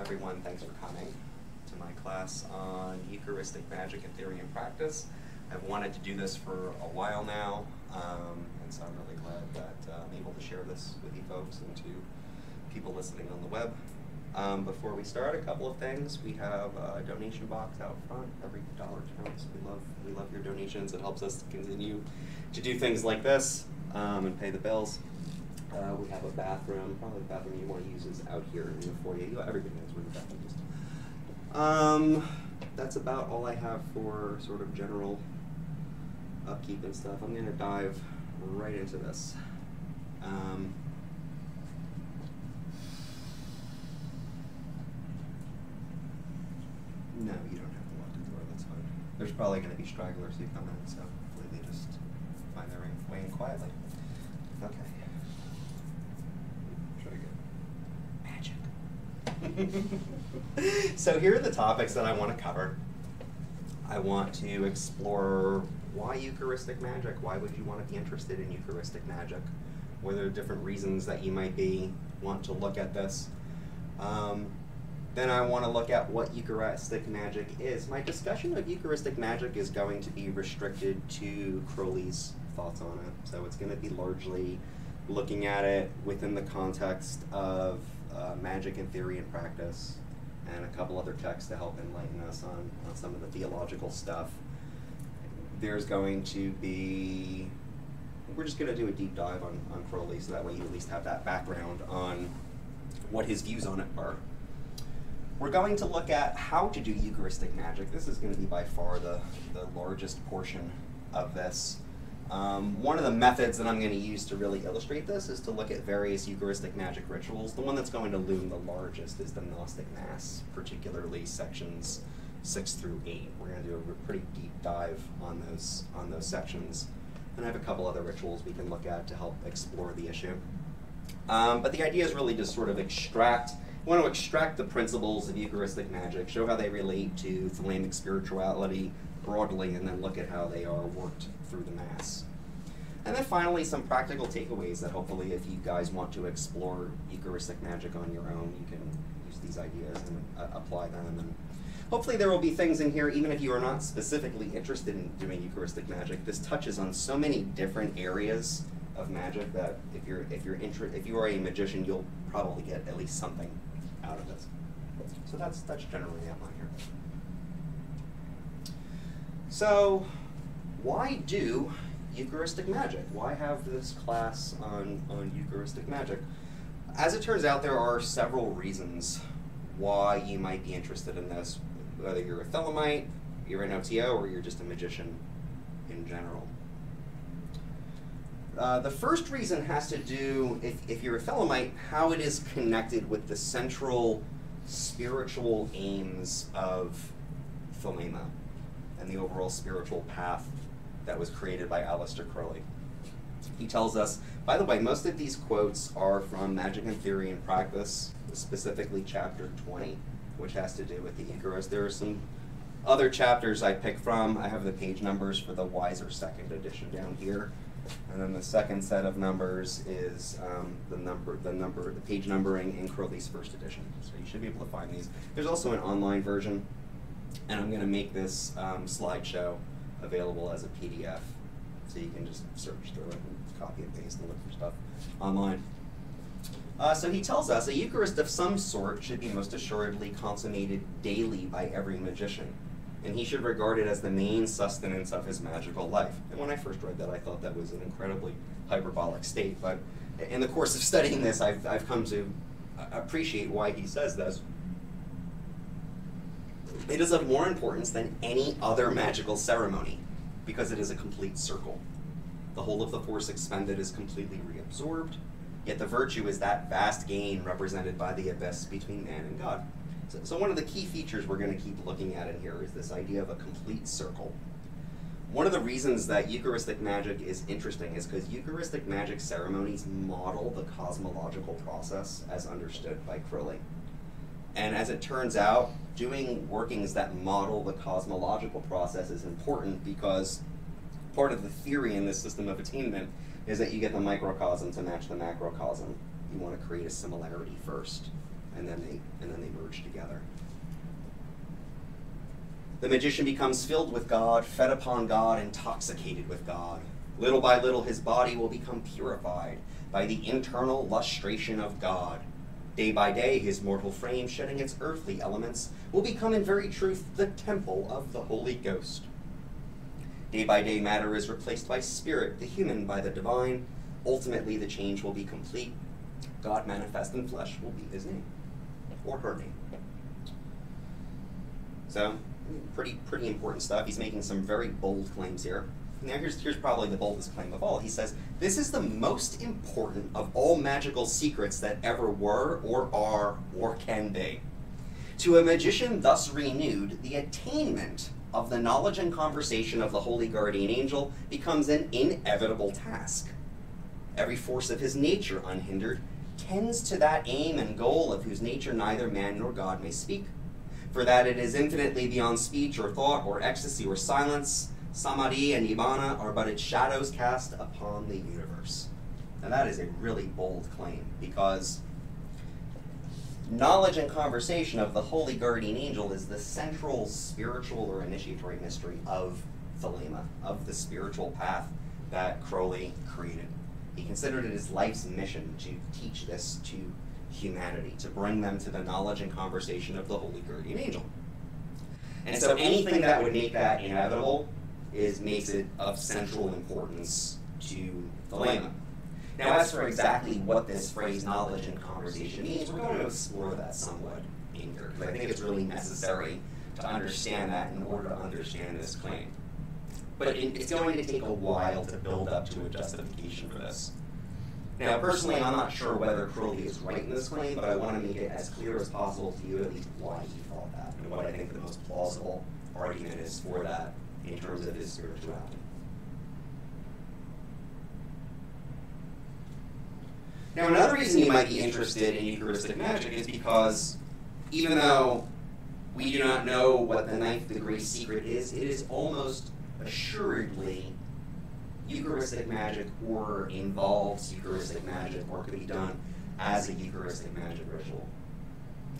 Welcome everyone, thanks for coming to my class on Eucharistic Magic in Theory and Practice. I've wanted to do this for a while now, and so I'm really glad that I'm able to share this with you folks and to people listening on the web. Before we start, a couple of things. We have a donation box out front. Every dollar counts. We love your donations. It helps us to continue to do things like this and pay the bills. We have a bathroom. Probably the bathroom you want to use is out here in the foyer. Everybody knows where the bathroom is. That's about all I have for sort of general upkeep and stuff. I'm going to dive right into this. No, you don't have to walk the door. That's fine. There's probably going to be stragglers who come in, so hopefully they just find their way in quietly. Okay. So here are the topics that I want to cover. I want to explore why Eucharistic magic. Why would you want to be interested in Eucharistic magic? What are the different reasons that you might want to look at this? Then I want to look at what Eucharistic magic is. My discussion of Eucharistic magic is going to be restricted to Crowley's thoughts on it. So it's going to be largely looking at it within the context of Magick in Theory and Practice, and a couple other texts to help enlighten us on some of the theological stuff. We're just going to do a deep dive on Crowley, so that way you at least have that background on what his views on it are. We're going to look at how to do Eucharistic magic. This is going to be by far the largest portion of this. One of the methods that I'm going to use to really illustrate this is to look at various Eucharistic magic rituals. The one that's going to loom the largest is the Gnostic Mass, particularly sections 6 through 8. We're going to do a pretty deep dive on those sections, and I have a couple other rituals we can look at to help explore the issue. But the idea is really to sort of extract the principles of Eucharistic magic, show how they relate to Thelemic spirituality broadly, and then look at how they are worked through the Mass. And then finally, some practical takeaways that hopefully if you guys want to explore Eucharistic magic on your own, you can use these ideas and apply them. And hopefully there will be things in here, even if you are not specifically interested in doing Eucharistic magic. This touches on so many different areas of magic that if you are a magician, you'll probably get at least something out of this. So that's generally the outline here. So, why do Eucharistic magic? Why have this class on Eucharistic magic? As it turns out, there are several reasons why you might be interested in this, whether you're a Thelemite, you're an OTO, or you're just a magician in general. The first reason has to do, if you're a Thelemite, how it is connected with the central spiritual aims of Thelema and the overall spiritual path that was created by Aleister Crowley. He tells us, by the way, most of these quotes are from Magick in Theory and Practice, specifically chapter 20, which has to do with the Eucharist. There are some other chapters I pick from. I have the page numbers for the Wiser second edition down here. And then the second set of numbers is the page numbering in Crowley's first edition. So you should be able to find these. There's also an online version. And I'm going to make this slideshow available as a PDF, so you can just search through it and copy and paste and look for stuff online. So he tells us, a Eucharist of some sort should be most assuredly consummated daily by every magician, and he should regard it as the main sustenance of his magical life. And when I first read that, I thought that was an incredibly hyperbolic state, but in the course of studying this, I've come to appreciate why he says this. It is of more importance than any other magical ceremony, because it is a complete circle. The whole of the force expended is completely reabsorbed, yet the virtue is that vast gain represented by the abyss between man and God. So one of the key features we're going to keep looking at in here is this idea of a complete circle. One of the reasons that Eucharistic magic is interesting is because Eucharistic magic ceremonies model the cosmological process as understood by Crowley. And as it turns out, doing workings that model the cosmological process is important, because part of the theory in this system of attainment is that you get the microcosm to match the macrocosm. You want to create a similarity first. and then they merge together. The magician becomes filled with God, fed upon God, intoxicated with God. Little by little, his body will become purified by the internal lustration of God. Day by day, his mortal frame, shedding its earthly elements, will become in very truth the temple of the Holy Ghost. Day by day, matter is replaced by spirit, the human by the divine. Ultimately, the change will be complete. God manifest in flesh will be his name, or her name. So, pretty important stuff. He's making some very bold claims here. Now here's probably the boldest claim of all. He says, this is the most important of all magical secrets that ever were, or are, or can be. To a magician thus renewed, the attainment of the knowledge and conversation of the Holy Guardian Angel becomes an inevitable task. Every force of his nature, unhindered, tends to that aim and goal of whose nature neither man nor God may speak. For that it is infinitely beyond speech or thought or ecstasy or silence. Samadhi and Nibbana are but its shadows cast upon the universe. Now that is a really bold claim, because knowledge and conversation of the Holy Guardian Angel is the central spiritual or initiatory mystery of Thelema, of the spiritual path that Crowley created. He considered it his life's mission to teach this to humanity, to bring them to the knowledge and conversation of the Holy Guardian Angel. And so anything that would make that inevitable makes it of central importance to Thelema. Now, as for exactly what this phrase knowledge and conversation means, we're going to explore that somewhat in here, because I think it's really necessary to understand that in order to understand this claim. But it's going to take a while to build up to a justification for this. Now, personally, I'm not sure whether Crowley is right in this claim, but I want to make it as clear as possible to you at least why he thought that and what I think the most plausible argument is for that in terms of his spirituality. Now, another reason you might be interested in Eucharistic magic is because even though we do not know what the ninth degree secret is, it is almost assuredly Eucharistic magic, or involves Eucharistic magic, or could be done as a Eucharistic magic ritual.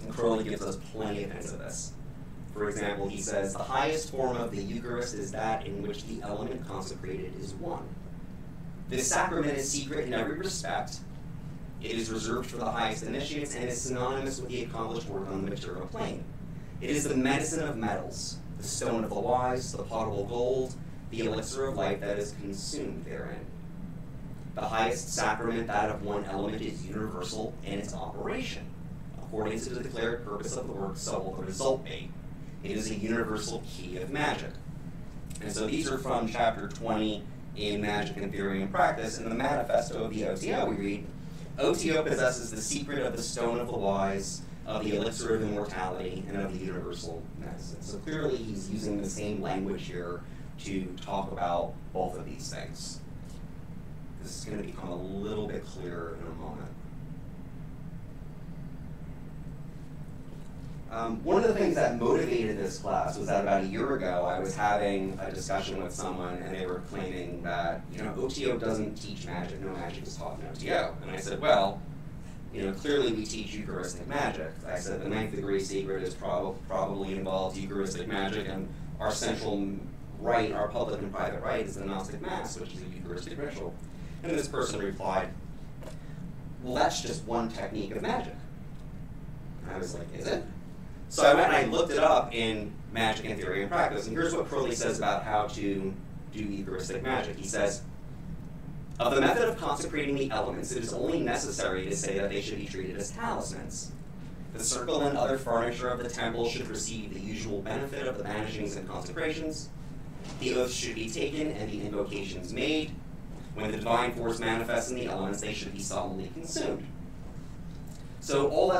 And Crowley gives us plenty of hints of this. For example, he says, the highest form of the Eucharist is that in which the element consecrated is one. This sacrament is secret in every respect. It is reserved for the highest initiates and is synonymous with the accomplished work on the material plane. It is the medicine of metals, the stone of the wise, the potable gold, the elixir of life that is consumed therein. The highest sacrament, that of one element, is universal in its operation. According to the declared purpose of the work, so will the result be. It is a universal key of magic. And so these are from chapter 20 in Magick in Theory and Practice. In the manifesto of the OTO, we read, OTO possesses the secret of the stone of the wise, of the elixir of immortality, and of the universal medicine. So clearly he's using the same language here to talk about both of these things. This is going to become a little bit clearer in a moment. One of the things that motivated this class was that about a year ago I was having a discussion with someone and they were claiming that, you know, OTO doesn't teach magic, no magic is taught in OTO. And I said, well, you know, clearly we teach Eucharistic magic. I said the ninth degree secret is probably involves Eucharistic magic, and our central right, our public and private right, is the Gnostic Mass, which is a Eucharistic ritual. And this person replied, well, that's just one technique of magic. And I was like, is it? So I went and I looked it up in Magick in Theory and Practice, and here's what Crowley says about how to do Eucharistic magic. He says, of the method of consecrating the elements, it is only necessary to say that they should be treated as talismans. The circle and other furniture of the temple should receive the usual benefit of the banishings and consecrations. The oaths should be taken and the invocations made. When the divine force manifests in the elements, they should be solemnly consumed. So all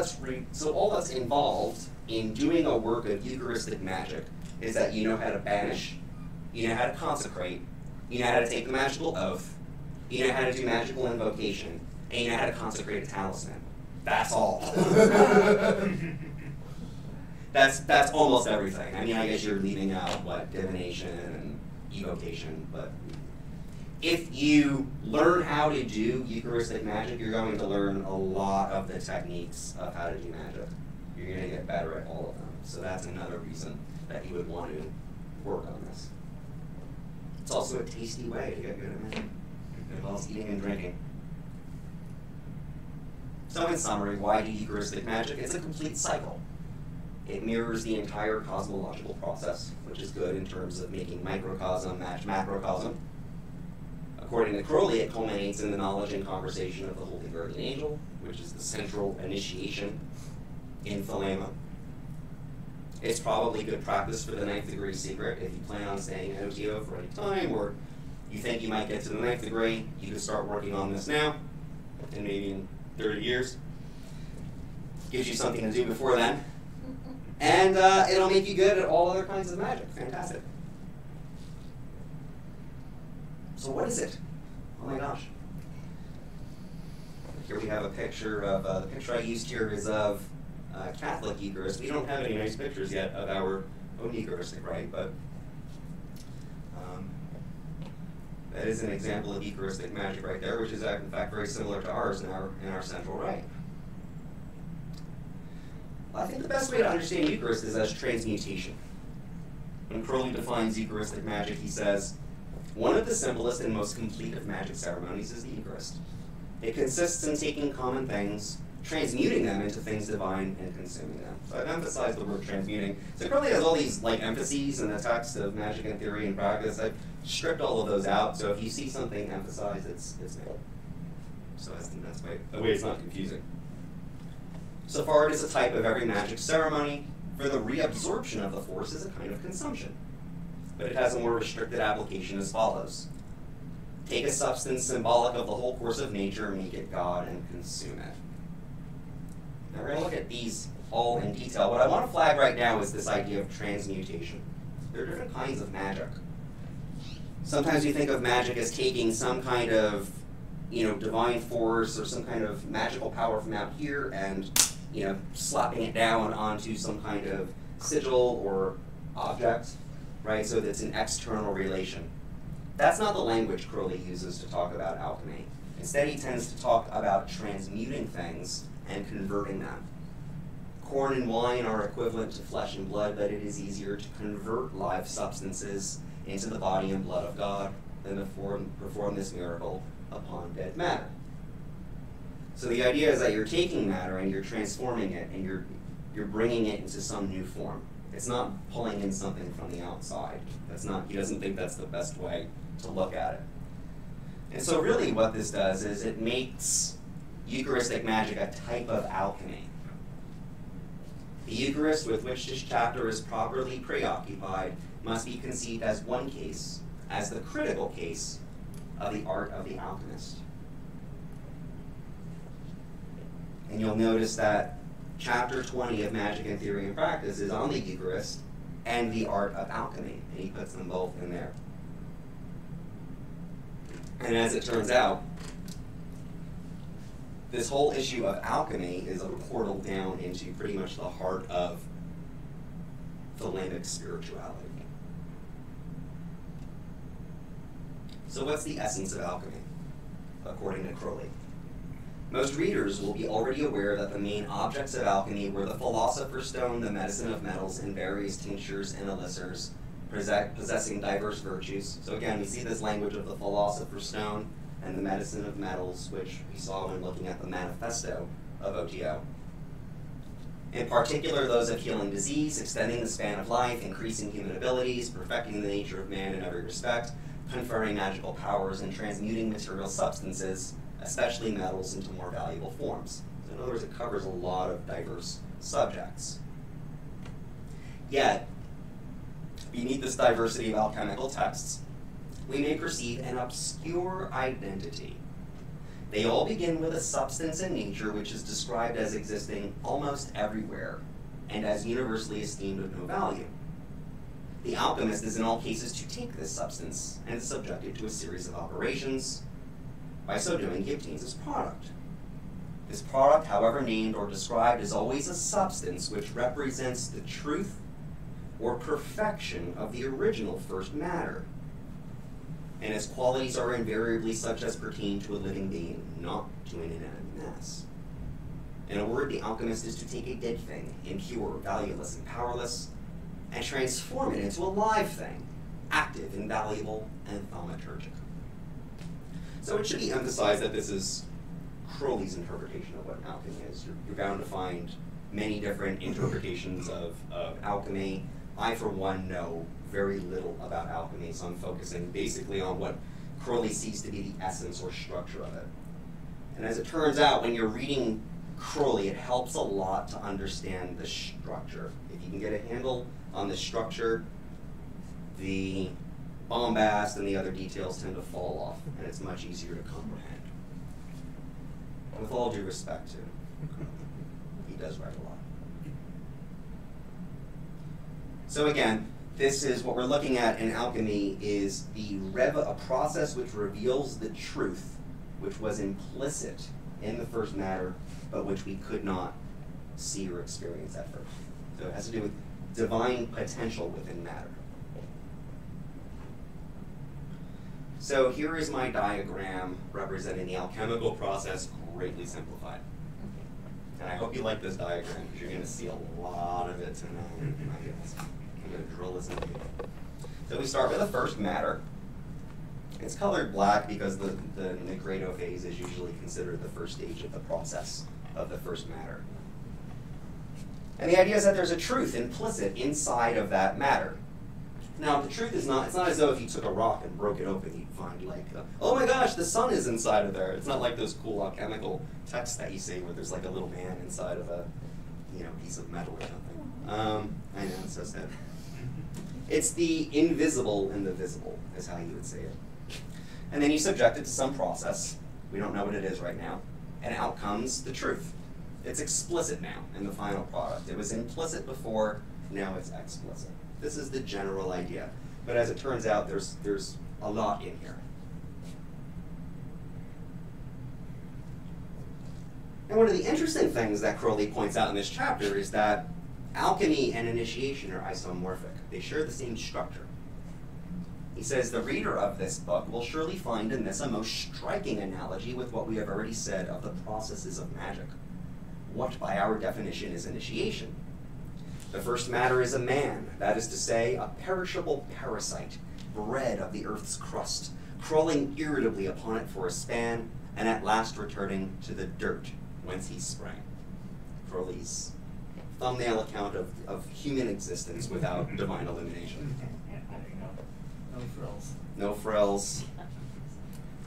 that's involved in doing a work of Eucharistic magic is that you know how to banish, you know how to consecrate, you know how to take the magical oath, you know how to do magical invocation, and you know how to consecrate a talisman. That's all. That's almost everything. I mean, I guess you're leaving out, what, divination and evocation, but if you learn how to do Eucharistic magic, you're going to learn a lot of the techniques of how to do magic. You're going to get better at all of them. So that's another reason that you would want to work on this. It's also a tasty way to get good at magic. It involves eating and drinking. So in summary, why do Eucharistic magic? It's a complete cycle. It mirrors the entire cosmological process, which is good in terms of making microcosm match macrocosm. According to Crowley, it culminates in the knowledge and conversation of the Holy Guardian Angel, which is the central initiation in Thelema. It's probably good practice for the ninth degree secret if you plan on staying in OTO for any time, or you think you might get to the ninth degree, you can start working on this now, and maybe in 30 years. Gives you something to do before then. And it'll make you good at all other kinds of magic. Fantastic. So what is it? Oh my gosh. Here we have a picture of, the picture I used here is of Catholic Eucharist. We don't have any nice pictures yet of our own Eucharistic rite, but that is an example of Eucharistic magic right there, which is in fact very similar to ours in our central rite. Well, I think the best way to understand Eucharist is as transmutation. When Crowley defines Eucharistic magic, he says, one of the simplest and most complete of magic ceremonies is the Eucharist. It consists in taking common things, transmuting them into things divine, and consuming them. So I've emphasized the word transmuting. So Crowley has all these like emphases in the text of Magick in Theory and Practice. I've stripped all of those out, so if you see something emphasized, it's there. So I think that's the way it's not confusing. So far, it is a type of every magic ceremony, for the reabsorption of the force is a kind of consumption. But it has a more restricted application as follows. Take a substance symbolic of the whole course of nature, make it God, and consume it. Now we're going to look at these all in detail. What I want to flag right now is this idea of transmutation. There are different kinds of magic. Sometimes we think of magic as taking some kind of, divine force or some kind of magical power from out here and, slapping it down onto some kind of sigil or object, right? So that's an external relation. That's not the language Crowley uses to talk about alchemy. Instead, he tends to talk about transmuting things and converting them. Corn and wine are equivalent to flesh and blood, but it is easier to convert live substances into the body and blood of God than to perform this miracle upon dead matter. So the idea is that you're taking matter and you're transforming it and you're bringing it into some new form. It's not pulling in something from the outside. That's not, he doesn't think that's the best way to look at it. And so really what this does is it makes Eucharistic magic a type of alchemy. The Eucharist with which this chapter is properly preoccupied must be conceived as one case, as the critical case of the art of the alchemist. And you'll notice that Chapter 20 of Magick in Theory and Practice is on the Eucharist and the art of alchemy, and he puts them both in there. And as it turns out, this whole issue of alchemy is a portal down into pretty much the heart of Thelemic spirituality. So what's the essence of alchemy, according to Crowley? Most readers will be already aware that the main objects of alchemy were the philosopher's stone, the medicine of metals, and various tinctures and elixirs possessing diverse virtues. So again, we see this language of the philosopher's stone and the medicine of metals, which we saw when looking at the manifesto of OTO. In particular, those of healing disease, extending the span of life, increasing human abilities, perfecting the nature of man in every respect, conferring magical powers, and transmuting material substances, especially metals, into more valuable forms. So in other words, it covers a lot of diverse subjects. Yet, beneath this diversity of alchemical texts, we may perceive an obscure identity. They all begin with a substance in nature which is described as existing almost everywhere and as universally esteemed of no value. The alchemist is in all cases to take this substance and is subjected to a series of operations. By so doing, he obtains his product. This product, however named or described, is always a substance which represents the truth or perfection of the original first matter. and its qualities are invariably such as pertain to a living being, not to an inanimate mass. In a word, the alchemist is to take a dead thing, impure, valueless, and powerless, and transform it into a live thing, active, invaluable, and thaumaturgic. So it should be emphasized that this is Crowley's interpretation of what alchemy is. You're bound to find many different interpretations of alchemy. I, for one, know very little about alchemy, so I'm focusing basically on what Crowley sees to be the essence or structure of it. And as it turns out, when you're reading Crowley, it helps a lot to understand the structure. If you can get a handle on the structure, the bombast and the other details tend to fall off, and it's much easier to comprehend. With all due respect to Crowley, he does write a lot. So again, this is what we're looking at in alchemy, is the a process which reveals the truth, which was implicit in the first matter, but which we could not see or experience at first. So it has to do with divine potential within matter. So here is my diagram representing the alchemical process greatly simplified. And I hope you like this diagram, because you're going to see a lot of it tonight, I guess. I'm going to drill this into you. So we start with the first matter. It's colored black because the nigredo phase is usually considered the first stage of the process of the first matter. And the idea is that there's a truth implicit inside of that matter. Now, the truth is not, it's not as though if you took a rock and broke it open, you'd find like, oh my gosh, the sun is inside of there. It's not like those cool alchemical texts that you see where there's like a little man inside of a piece of metal or something. I know, it's so sad. It's the invisible and the visible, is how you would say it. And then you subject it to some process, we don't know what it is right now, and out comes the truth. It's explicit now in the final product. It was implicit before, now it's explicit. This is the general idea. But as it turns out, there's a lot in here. And one of the interesting things that Crowley points out in this chapter is that alchemy and initiation are isomorphic. They share the same structure. He says, the reader of this book will surely find in this a most striking analogy with what we have already said of the processes of magic, what by our definition is initiation. The first matter is a man, that is to say, a perishable parasite, bred of the earth's crust, crawling irritably upon it for a span, and at last returning to the dirt whence he sprang. Crowley's thumbnail account of human existence without divine illumination. No frills. No frills.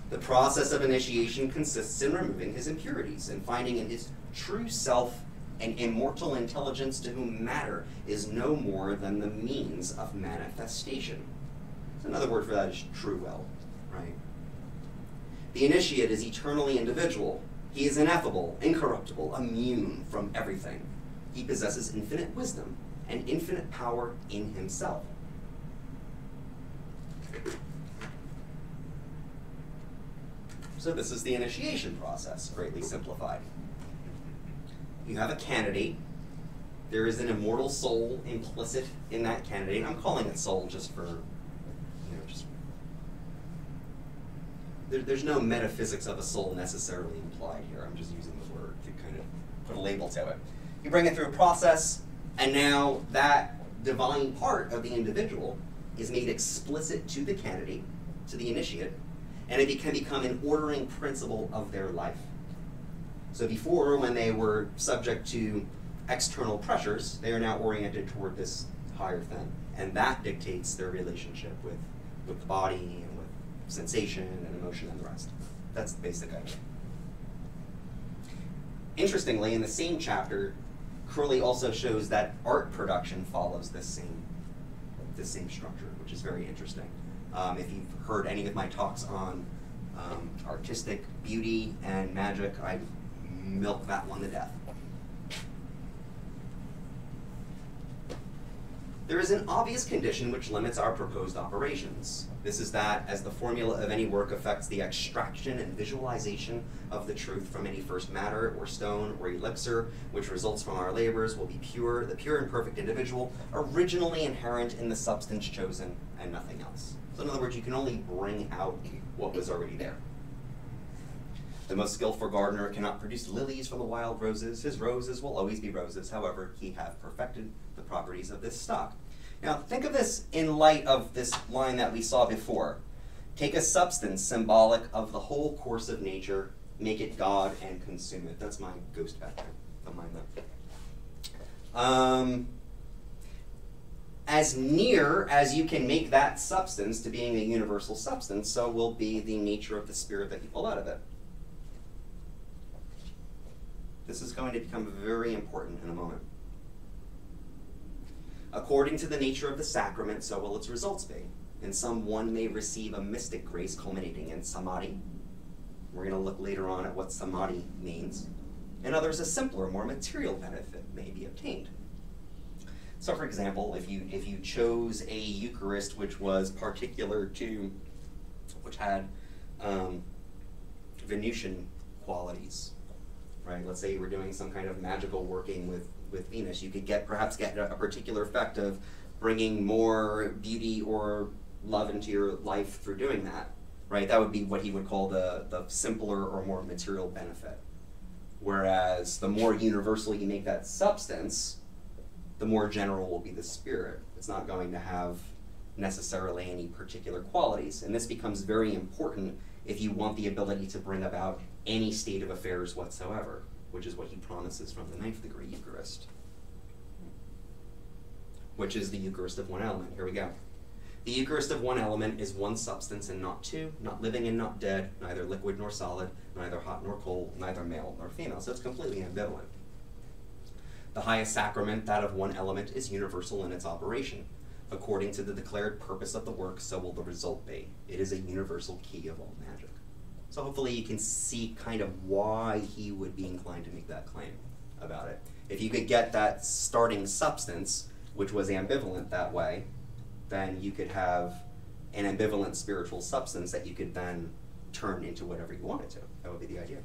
The process of initiation consists in removing his impurities and finding in his true self an immortal intelligence to whom matter is no more than the means of manifestation. So another word for that is true will, right? The initiate is eternally individual. He is ineffable, incorruptible, immune from everything. He possesses infinite wisdom and infinite power in himself. So this is the initiation process, greatly simplified. You have a candidate. There is an immortal soul implicit in that candidate. I'm calling it soul just for, just... There's no metaphysics of a soul necessarily implied here. I'm just using the word to kind of put a label to it. You bring it through a process, and now that divine part of the individual is made explicit to the candidate, to the initiate, and it can become an ordering principle of their life. So before, when they were subject to external pressures, they are now oriented toward this higher thing. And that dictates their relationship with the body and with sensation and emotion and the rest. That's the basic idea. Interestingly, in the same chapter, Crowley also shows that art production follows this same structure, which is very interesting. If you've heard any of my talks on artistic beauty and magic, I milk that one to death. There is an obvious condition which limits our proposed operations. This is that, as the formula of any work affects the extraction and visualization of the truth from any first matter or stone or elixir, which results from our labors will be pure, the pure and perfect individual, originally inherent in the substance chosen and nothing else. So in other words, you can only bring out what was already there. The most skillful gardener cannot produce lilies from the wild roses. His roses will always be roses. However, he hath perfected the properties of this stock. Now, think of this in light of this line that we saw before. Take a substance symbolic of the whole course of nature, make it God, and consume it. That's my ghost back there. Don't mind that. As near as you can make that substance to being a universal substance, so will be the nature of the spirit that you pull out of it. This is going to become very important in a moment. According to the nature of the sacrament, so will its results be. In some, one may receive a mystic grace culminating in Samadhi. We're going to look later on at what Samadhi means. In others, a simpler, more material benefit may be obtained. So for example, if you chose a Eucharist which was particular to, which had Venusian qualities, right? Let's say you were doing some kind of magical working with Venus, you could perhaps get a particular effect of bringing more beauty or love into your life through doing that, right? That would be what he would call the simpler or more material benefit. Whereas the more universal you make that substance, the more general will be the spirit. It's not going to have necessarily any particular qualities. And this becomes very important if you want the ability to bring about any state of affairs whatsoever, which is what he promises from the ninth degree Eucharist, which is the Eucharist of one element. Here we go. The Eucharist of one element is one substance and not two, not living and not dead, neither liquid nor solid, neither hot nor cold, neither male nor female. So it's completely ambivalent. The highest sacrament, that of one element, is universal in its operation. According to the declared purpose of the work, so will the result be. It is a universal key of all magic. So hopefully you can see kind of why he would be inclined to make that claim about it. If you could get that starting substance, which was ambivalent that way, then you could have an ambivalent spiritual substance that you could then turn into whatever you wanted to. That would be the idea.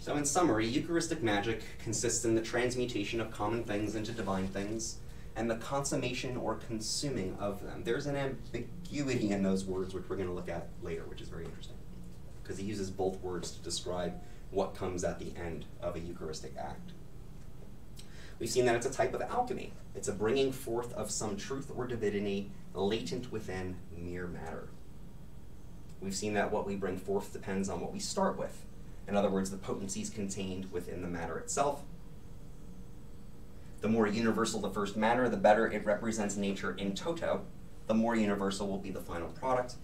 So in summary, Eucharistic magic consists in the transmutation of common things into divine things, and the consummation or consuming of them. There's an ambiguity in those words, which we're going to look at later, which is very interesting, because he uses both words to describe what comes at the end of a Eucharistic act. We've seen that it's a type of alchemy. It's a bringing forth of some truth or divinity latent within mere matter. We've seen that what we bring forth depends on what we start with. In other words, the potencies contained within the matter itself. The more universal the first matter, the better it represents nature in toto. The more universal will be the final product.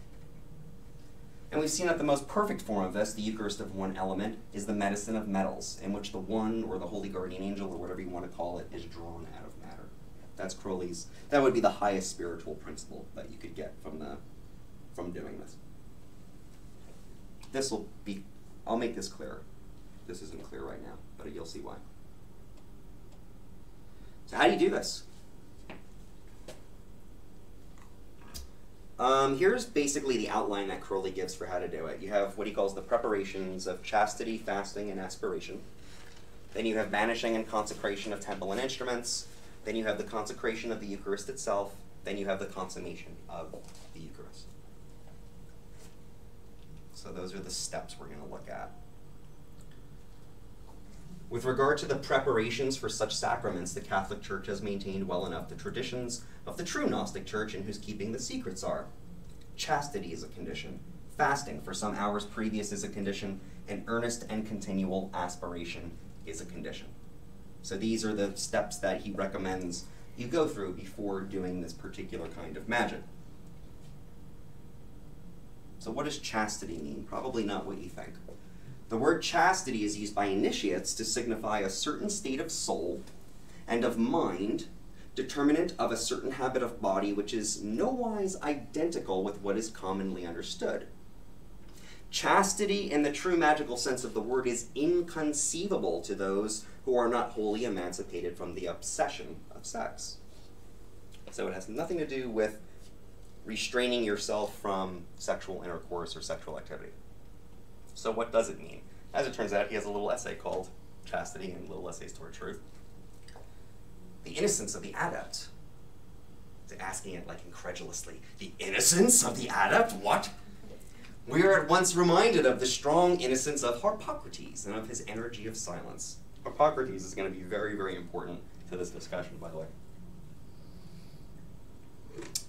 And we've seen that the most perfect form of this, the Eucharist of one element, is the medicine of metals, in which the one, or the holy guardian angel, or whatever you want to call it, is drawn out of matter. That's Crowley's. That would be the highest spiritual principle that you could get from doing this. This will be, I'll make this clearer. This isn't clear right now, but you'll see why. So how do you do this? Here's basically the outline that Crowley gives for how to do it. You have what he calls the preparations of chastity, fasting, and aspiration. Then you have banishing and consecration of temple and instruments. Then you have the consecration of the Eucharist itself. Then you have the consummation of the Eucharist. So those are the steps we're going to look at. With regard to the preparations for such sacraments, the Catholic Church has maintained well enough the traditions of the true Gnostic Church, in whose keeping the secrets are. Chastity is a condition. Fasting for some hours previous is a condition. And earnest and continual aspiration is a condition. So these are the steps that he recommends you go through before doing this particular kind of magic. So what does chastity mean? Probably not what you think. The word chastity is used by initiates to signify a certain state of soul and of mind, determinant of a certain habit of body, which is nowise identical with what is commonly understood. Chastity in the true magical sense of the word is inconceivable to those who are not wholly emancipated from the obsession of sex. So it has nothing to do with restraining yourself from sexual intercourse or sexual activity. So what does it mean? As it turns out, he has a little essay called Chastity and Little Essays Toward Truth. The innocence of the adept. He's asking it like incredulously. The innocence of the adept? What? We are at once reminded of the strong innocence of Harpocrates and of his energy of silence. Harpocrates is going to be very, very important to this discussion, by the way.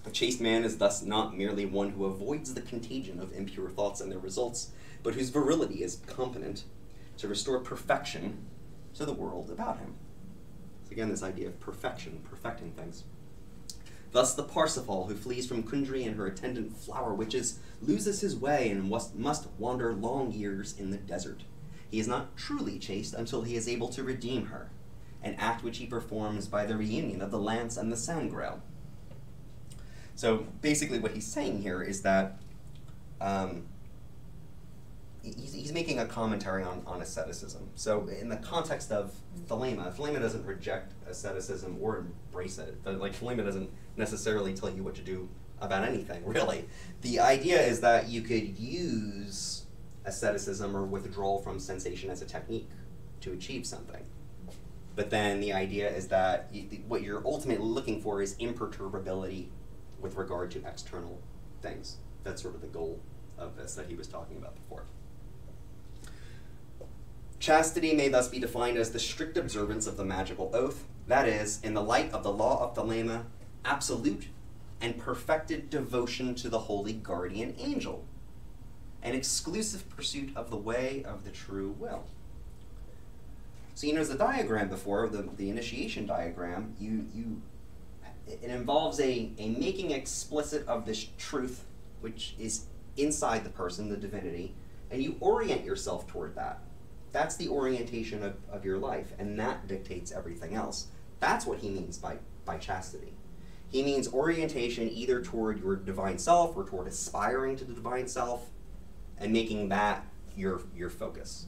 A chaste man is thus not merely one who avoids the contagion of impure thoughts and their results, but whose virility is competent to restore perfection to the world about him. So again, this idea of perfection, perfecting things. Thus the Parsifal, who flees from Kundry and her attendant flower witches, loses his way and must wander long years in the desert. He is not truly chaste until he is able to redeem her, an act which he performs by the reunion of the lance and the Sangreal. So basically what he's saying here is that he's making a commentary on asceticism. So in the context of Thelema, Thelema doesn't reject asceticism or embrace it. Like Thelema doesn't necessarily tell you what to do about anything, really. The idea is that you could use asceticism or withdrawal from sensation as a technique to achieve something. But then the idea is that what you're ultimately looking for is imperturbability with regard to external things. That's sort of the goal of this that he was talking about before. Chastity may thus be defined as the strict observance of the magical oath, that is, in the light of the law of Thelema, absolute and perfected devotion to the holy guardian angel, an exclusive pursuit of the way of the true will. So you notice the diagram before, the initiation diagram, it involves a making explicit of this truth, which is inside the person, the divinity, and you orient yourself toward that. That's the orientation of your life, and that dictates everything else. That's what he means by chastity. He means orientation either toward your divine self or toward aspiring to the divine self and making that your focus.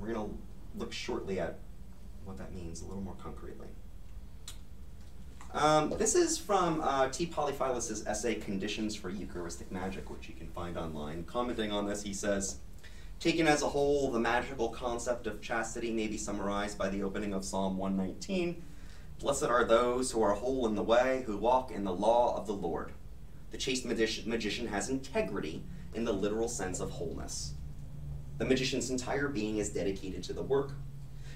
We're going to look shortly at what that means a little more concretely. This is from T. Polyphilus' essay, Conditions for Eucharistic Magic, which you can find online. Commenting on this, he says, taken as a whole, the magical concept of chastity may be summarized by the opening of Psalm 119. Blessed are those who are whole in the way, who walk in the law of the Lord. The chaste magician has integrity in the literal sense of wholeness. The magician's entire being is dedicated to the work,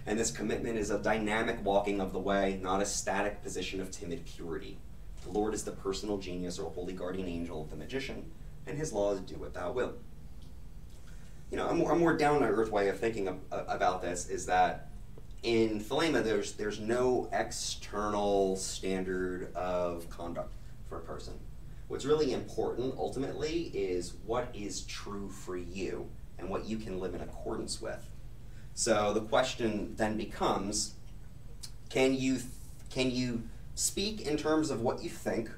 and this commitment is a dynamic walking of the way, not a static position of timid purity. The Lord is the personal genius or holy guardian angel of the magician, and his law is do what thou wilt. You know, a more down-to-earth way of thinking about this is that in Thelema, there's no external standard of conduct for a person. What's really important, ultimately, is what is true for you and what you can live in accordance with. So the question then becomes, can you speak in terms of what you think,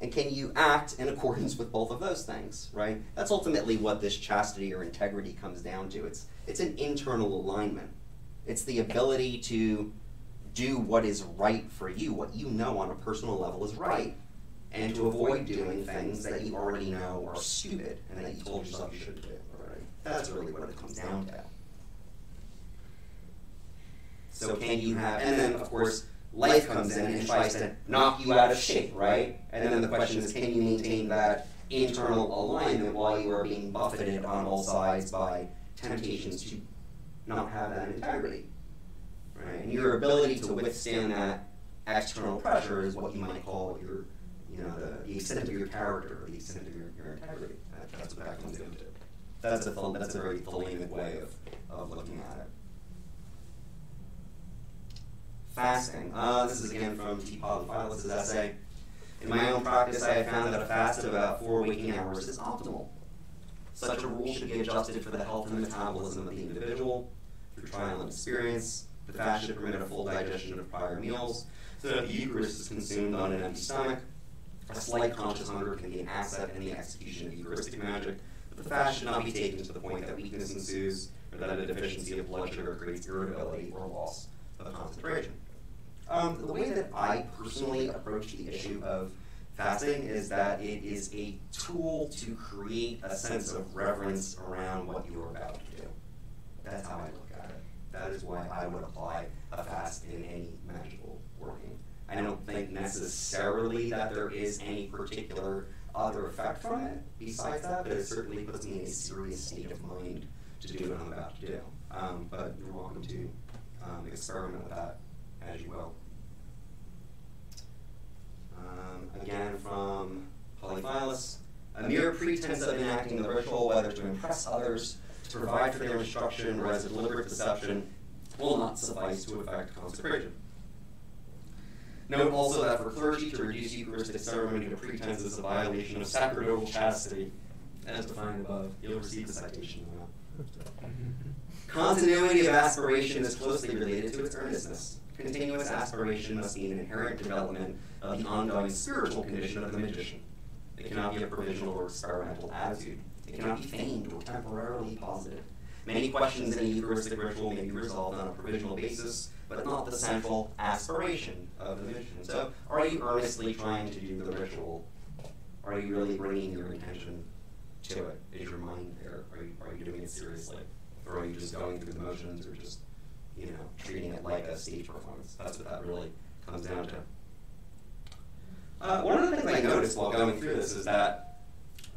and can you act in accordance with both of those things, right? That's ultimately what this chastity or integrity comes down to. It's an internal alignment. It's the ability to do what is right for you, what you know on a personal level is right, and to avoid doing things that you already know are stupid and that you told yourself you shouldn't do. Right? That's really what it comes down to. So can you have, and then of course, life comes in and tries to knock you out of shape, right? And then the question is, can you maintain that internal alignment while you are being buffeted on all sides by temptations to not have that integrity, right? And your ability to withstand that external pressure is what you might call your, you know, the extent of your character, the extent of your integrity. That's what that comes down to. That's a very Thelemic way of looking at it. Fasting. This is again from T. Polyphilus' essay. In my own practice, I have found that a fast of about 4 waking hours is optimal. Such a rule should be adjusted for the health and metabolism of the individual. Through trial and experience, the fast should permit a full digestion of prior meals, so that the Eucharist is consumed on an empty stomach. A slight conscious hunger can be an asset in the execution of Eucharistic magic, but the fast should not be taken to the point that weakness ensues or that a deficiency of blood sugar creates irritability or loss of concentration. The way that I personally approach the issue of fasting is that it is a tool to create a sense of reverence around what you are about to do. That's how I look at it. That is why I would apply a fast in any magical working. I don't think necessarily that there is any particular other effect from it besides that, but it certainly puts me in a serious state of mind to do what I'm about to do. But you're welcome to experiment with that as you will. Again, from Polyphilus, a mere pretense of enacting the ritual, whether to impress others, to provide for their instruction, or as a deliberate deception, will not suffice to effect consecration. Note also that for clergy, to reduce Eucharistic ceremony to pretense is a violation of sacerdotal chastity, as defined above. You'll receive the citation now. Continuity of aspiration is closely related to its earnestness. Continuous aspiration must be an inherent development of the ongoing spiritual condition of the magician. It cannot be a provisional or experimental attitude. It cannot be feigned or temporarily posited. Many questions in a Eucharistic ritual may be resolved on a provisional basis, but not the central aspiration of the magician. So, are you earnestly trying to do the ritual? Are you really bringing your intention to it? Is your mind there? Are you doing it seriously? Or are you just going through the motions, or just, you know, treating it like a stage performance? That's what that really comes down to. One of the things I noticed while going through this is that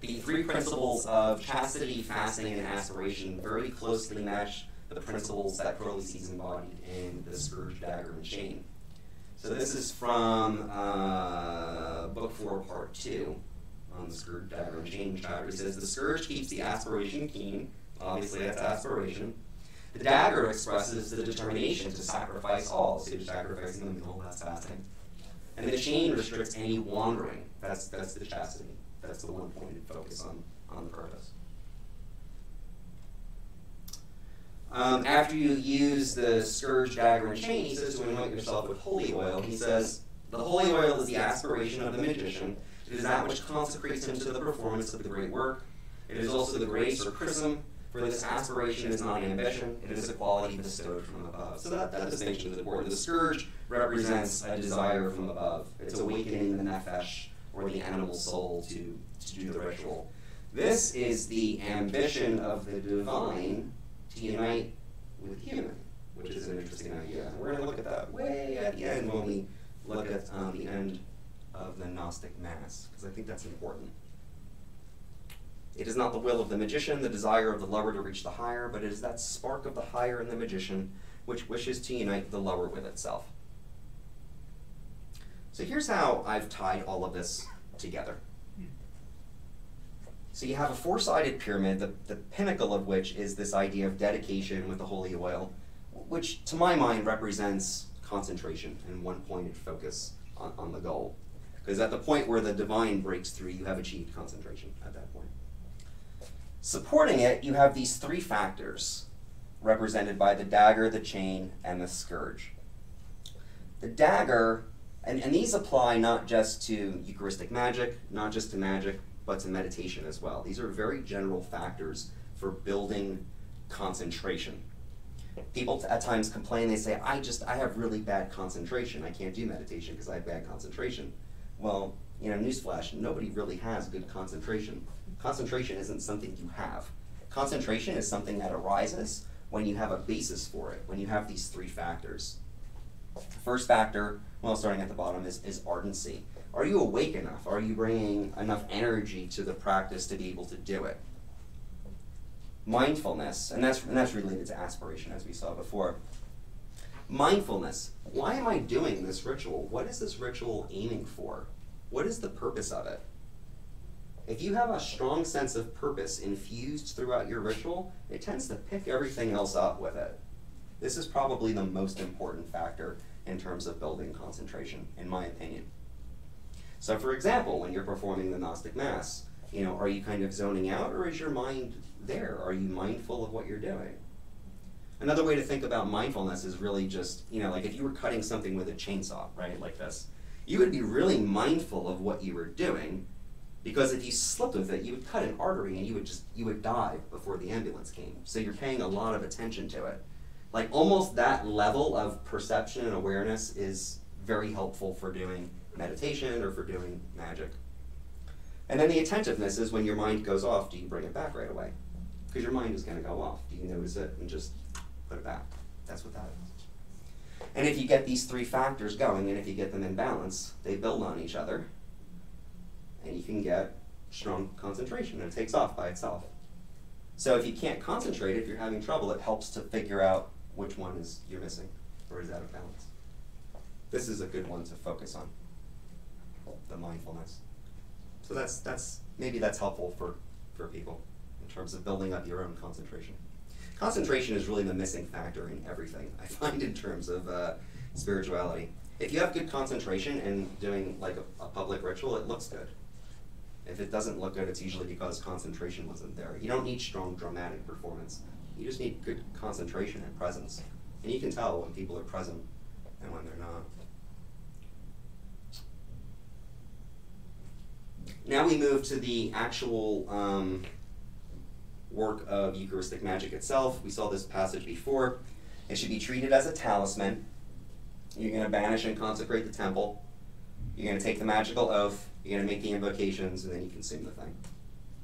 the three principles of chastity, fasting, and aspiration very closely match the principles that Crowley sees embodied in the Scourge, Dagger, and Chain. So this is from Book 4, Part 2, on the Scourge, Dagger, and Chain chapter. He says, the scourge keeps the aspiration keen. Obviously, that's aspiration. The dagger expresses the determination to sacrifice all, so you're sacrificing the meal, that's fasting. And the chain restricts any wandering, that's the chastity. That's the one-pointed focus on the purpose. After you use the scourge, dagger, and chain, he says to anoint yourself with holy oil. He says, the holy oil is the aspiration of the magician. It is that which consecrates him to the performance of the great work. It is also the grace or chrism, for this aspiration is not an ambition, it is a quality bestowed from above. So that distinction is important. The scourge represents a desire from above. It's awakening the nefesh, or the animal soul, to do the ritual. This is the ambition of the divine to unite with human, which is an interesting idea. And we're going to look at that way at the end when we look at the end of the Gnostic Mass, because I think that's important. It is not the will of the magician, the desire of the lover to reach the higher, but it is that spark of the higher in the magician which wishes to unite the lower with itself. So here's how I've tied all of this together. So you have a four-sided pyramid, the pinnacle of which is this idea of dedication with the holy oil, which to my mind represents concentration and one-pointed focus on the goal. Because at the point where the divine breaks through, you have achieved concentration at that point. Supporting it, you have these three factors represented by the dagger, the chain, and the scourge. The dagger, and these apply not just to Eucharistic magic, not just to magic, but to meditation as well. These are very general factors for building concentration. People at times complain, they say, I have really bad concentration. I can't do meditation because I have bad concentration. Well, you know, newsflash, nobody really has good concentration. Concentration isn't something you have. Concentration is something that arises when you have a basis for it, when you have these three factors. The first factor, well, starting at the bottom, is ardency. Are you awake enough? Are you bringing enough energy to the practice to be able to do it? Mindfulness, and that's related to aspiration, as we saw before. Mindfulness, why am I doing this ritual? What is this ritual aiming for? What is the purpose of it? If you have a strong sense of purpose infused throughout your ritual, it tends to pick everything else up with it. This is probably the most important factor in terms of building concentration, in my opinion. So for example, when you're performing the Gnostic Mass, you know, are you kind of zoning out, or is your mind there? Are you mindful of what you're doing? Another way to think about mindfulness is really just, you know, like if you were cutting something with a chainsaw, right, like this, you would be really mindful of what you were doing, Because if you slipped with it, you would cut an artery and you would die before the ambulance came. So you're paying a lot of attention to it. Like almost that level of perception and awareness is very helpful for doing meditation or for doing magic. And then the attentiveness is when your mind goes off, do you bring it back right away? Because your mind is going to go off. Do you notice it and just put it back? That's what that is. And if you get these three factors going, and if you get them in balance, they build on each other, and you can get strong concentration, and it takes off by itself. So if you can't concentrate, if you're having trouble, it helps to figure out which one is you're missing, or is out of balance. This is a good one to focus on, the mindfulness. So that's maybe that's helpful for people in terms of building up your own concentration. Concentration is really the missing factor in everything, I find, in terms of spirituality. If you have good concentration and doing like a public ritual, it looks good. If it doesn't look good, it's usually because concentration wasn't there. You don't need strong dramatic performance. You just need good concentration and presence. And you can tell when people are present and when they're not. Now we move to the actual work of Eucharistic magic itself. We saw this passage before. It should be treated as a talisman. You're going to banish and consecrate the temple. You're going to take the magical oath. You're going to make the invocations, and then you consume the thing.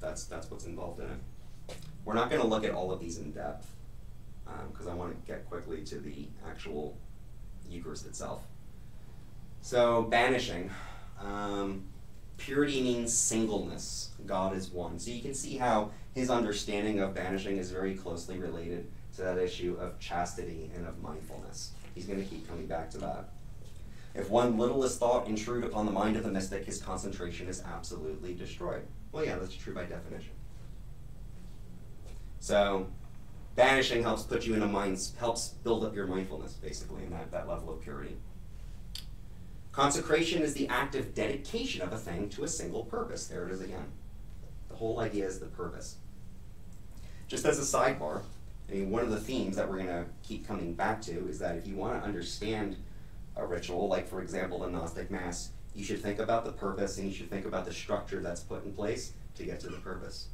That's what's involved in it. We're not going to look at all of these in depth because I want to get quickly to the actual Eucharist itself. So banishing. Purity means singleness. God is one. So you can see how his understanding of banishing is very closely related to that issue of chastity and of mindfulness. He's going to keep coming back to that. If one littlest thought intrude upon the mind of the mystic, his concentration is absolutely destroyed. Well, yeah, that's true by definition. So banishing helps put you in a mind, helps build up your mindfulness, basically, in that level of purity. Consecration is the act of dedication of a thing to a single purpose. There it is again. The whole idea is the purpose. Just as a sidebar, I mean, one of the themes that we're going to keep coming back to is that if you want to understand a ritual, like for example the Gnostic Mass, you should think about the purpose and you should think about the structure that's put in place to get to the purpose.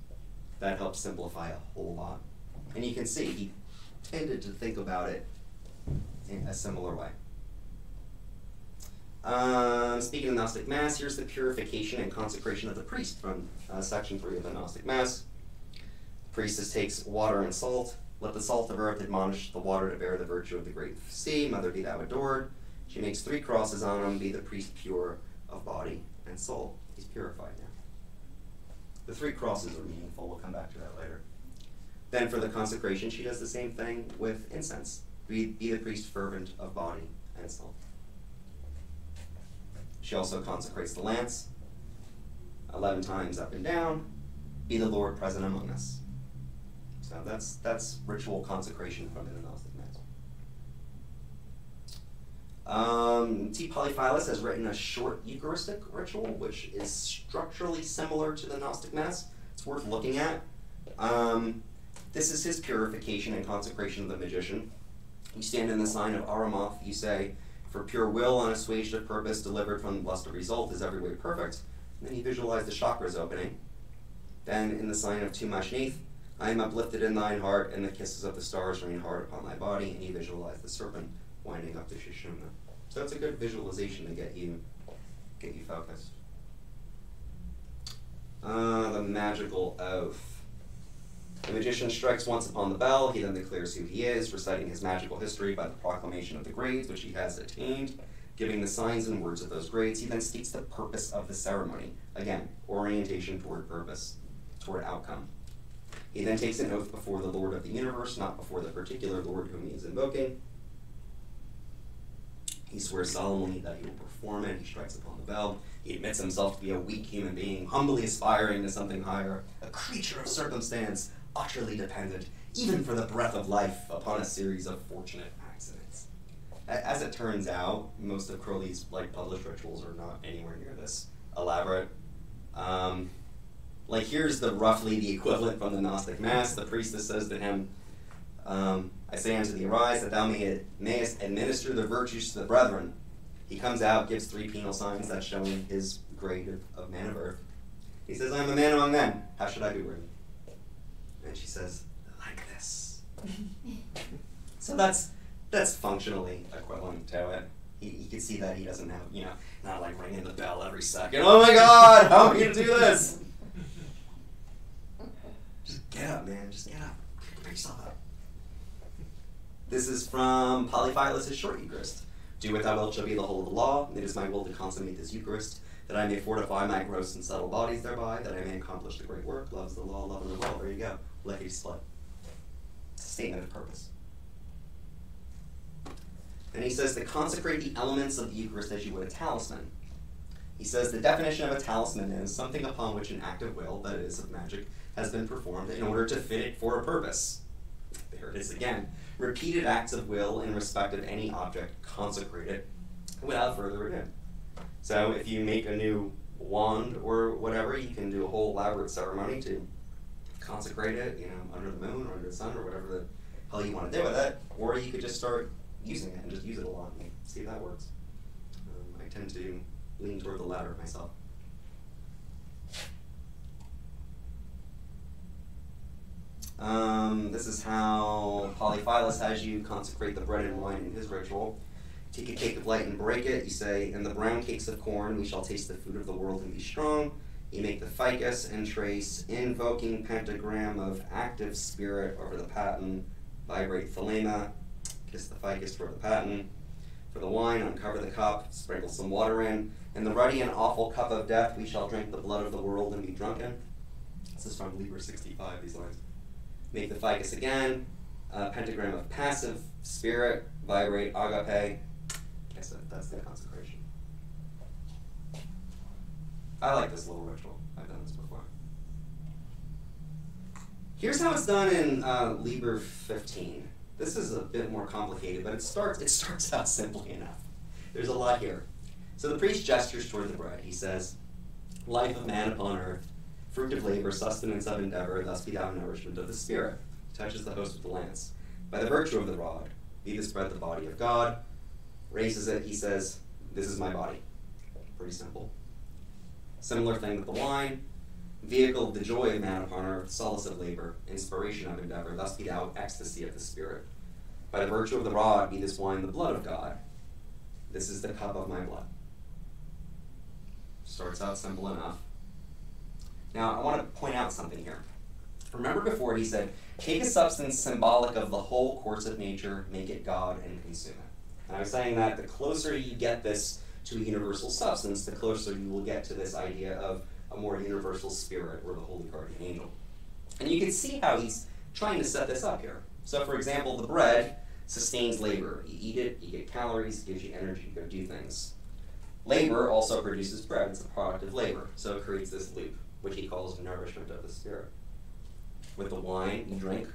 That helps simplify a whole lot. And you can see he tended to think about it in a similar way. Speaking of the Gnostic Mass, here's the purification and consecration of the priest from section 3 of the Gnostic Mass. The priestess takes water and salt. Let the salt of earth admonish the water to bear the virtue of the great sea. Mother, be thou adored. She makes 3 crosses on him. Be the priest pure of body and soul. He's purified now. The 3 crosses are meaningful. We'll come back to that later. Then for the consecration, she does the same thing with incense. Be the priest fervent of body and soul. She also consecrates the lance 11 times up and down. Be the Lord present among us. So that's ritual consecration from the Gnostic Mass. T. Polyphilus has written a short Eucharistic ritual, which is structurally similar to the Gnostic Mass. It's worth looking at. This is his purification and consecration of the magician. You stand in the sign of Aramoth. You say, "For pure will unassuaged of purpose, delivered from lust of result, is every way perfect." And then you visualize the chakras opening. Then in the sign of Tumashnath, "I am uplifted in thine heart, and the kisses of the stars rain hard upon thy body," and you visualize the serpent winding up to Shishumna. So it's a good visualization to get you focused. The magical oath. The magician strikes once upon the bell. He then declares who he is, reciting his magical history by the proclamation of the grades which he has attained, giving the signs and words of those grades. He then states the purpose of the ceremony. Again, orientation toward purpose, toward outcome. He then takes an oath before the Lord of the universe, not before the particular Lord whom he is invoking. He swears solemnly that he will perform it. He strikes upon the bell. He admits himself to be a weak human being, humbly aspiring to something higher, a creature of circumstance, utterly dependent, even for the breath of life, upon a series of fortunate accidents. As it turns out, most of Crowley's published rituals are not anywhere near this elaborate. Here's roughly the equivalent from the Gnostic Mass. The priestess says to him, "I say unto thee, arise, that thou mayest administer the virtues to the brethren." He comes out, gives 3 penal signs, that's showing his grade of man of earth. He says, "I am a man among men. How should I be worthy?" And she says, "Like this." So that's functionally equivalent to it. You can see that he doesn't have, you know, not like ringing the bell every second. Oh my God, how am I going to do this? Just get up, man. Just get up. Pick yourself up. This is from Polyphilus' short Eucharist. "Do without will shall be the whole of the law. It is my will to consummate this Eucharist, that I may fortify my gross and subtle bodies thereby, that I may accomplish the great work. Love's the law, love of the world." There you go. Lickety split. It's a statement of purpose. And he says to consecrate the elements of the Eucharist as you would a talisman. He says the definition of a talisman is something upon which an act of will, that is, of magic, has been performed in order to fit it for a purpose. There it is again. Repeated acts of will in respect of any object consecrated without further ado. So if you make a new wand or whatever, you can do a whole elaborate ceremony to consecrate it, you know, under the moon or under the sun or whatever the hell you want to do with it. Or you could just start using it and just use it a lot and see if that works. I tend to lean toward the latter myself. This is how Polyphilus has you consecrate the bread and wine in his ritual. "Take a cake of light and break it." You say, "In the brown cakes of corn, we shall taste the food of the world and be strong." You make the ficus and trace, invoking pentagram of active spirit over the paten. Vibrate Thelema. Kiss the ficus toward the paten. For the wine, uncover the cup, sprinkle some water in. "In the ruddy and awful cup of death, we shall drink the blood of the world and be drunken." This is from Liber 65, these lines. Make the ficus again, pentagram of passive spirit, vibrate agape. Okay, so that's the consecration. I like this little ritual. I've done this before. Here's how it's done in Liber 15. This is a bit more complicated, but it starts out simply enough. There's a lot here. So the priest gestures toward the bread. He says, "Life of man upon earth, fruit of labor, sustenance of endeavor, thus be thou nourishment of the spirit." He touches the host with the lance. "By the virtue of the rod, be this bread the body of God." Raises it, he says, "This is my body." Pretty simple. Similar thing with the wine. "Vehicle of the joy of man upon earth, solace of labor, inspiration of endeavor, thus be thou ecstasy of the spirit. By the virtue of the rod, be this wine the blood of God. This is the cup of my blood." Starts out simple enough. Now, I want to point out something here. Remember before he said, "Take a substance symbolic of the whole course of nature, make it God, and consume it." And I was saying that the closer you get this to a universal substance, the closer you will get to this idea of a more universal spirit or the holy guardian angel. And you can see how he's trying to set this up here. So, for example, the bread sustains labor. You eat it, you get calories, gives you energy to go do things. Labor also produces bread. It's a product of labor. So it creates this loop, which he calls nourishment of the spirit. With the wine, you drink,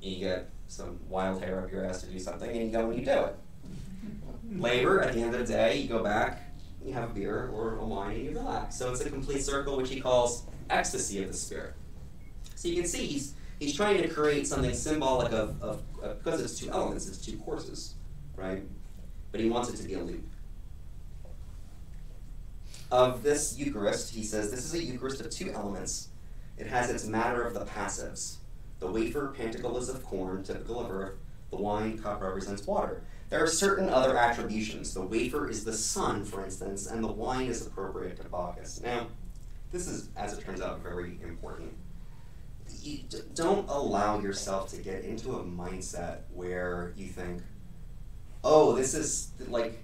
you get some wild hair up your ass to do something, and you go and you do it. Labor, at the end of the day, you go back, you have a beer or a wine, and you relax. So it's a complete circle, which he calls ecstasy of the spirit. So you can see he's trying to create something symbolic of because it's two elements, it's two courses, right? But he wants it to be a loop. Of this Eucharist, he says, "This is a Eucharist of two elements. It has its matter of the passives. The wafer pantacle is of corn, typical of earth. The wine cup represents water." There are certain other attributions. The wafer is the sun, for instance, and the wine is appropriate to Bacchus. Now, this is, as it turns out, very important. You don't allow yourself to get into a mindset where you think, "Oh, this is, like,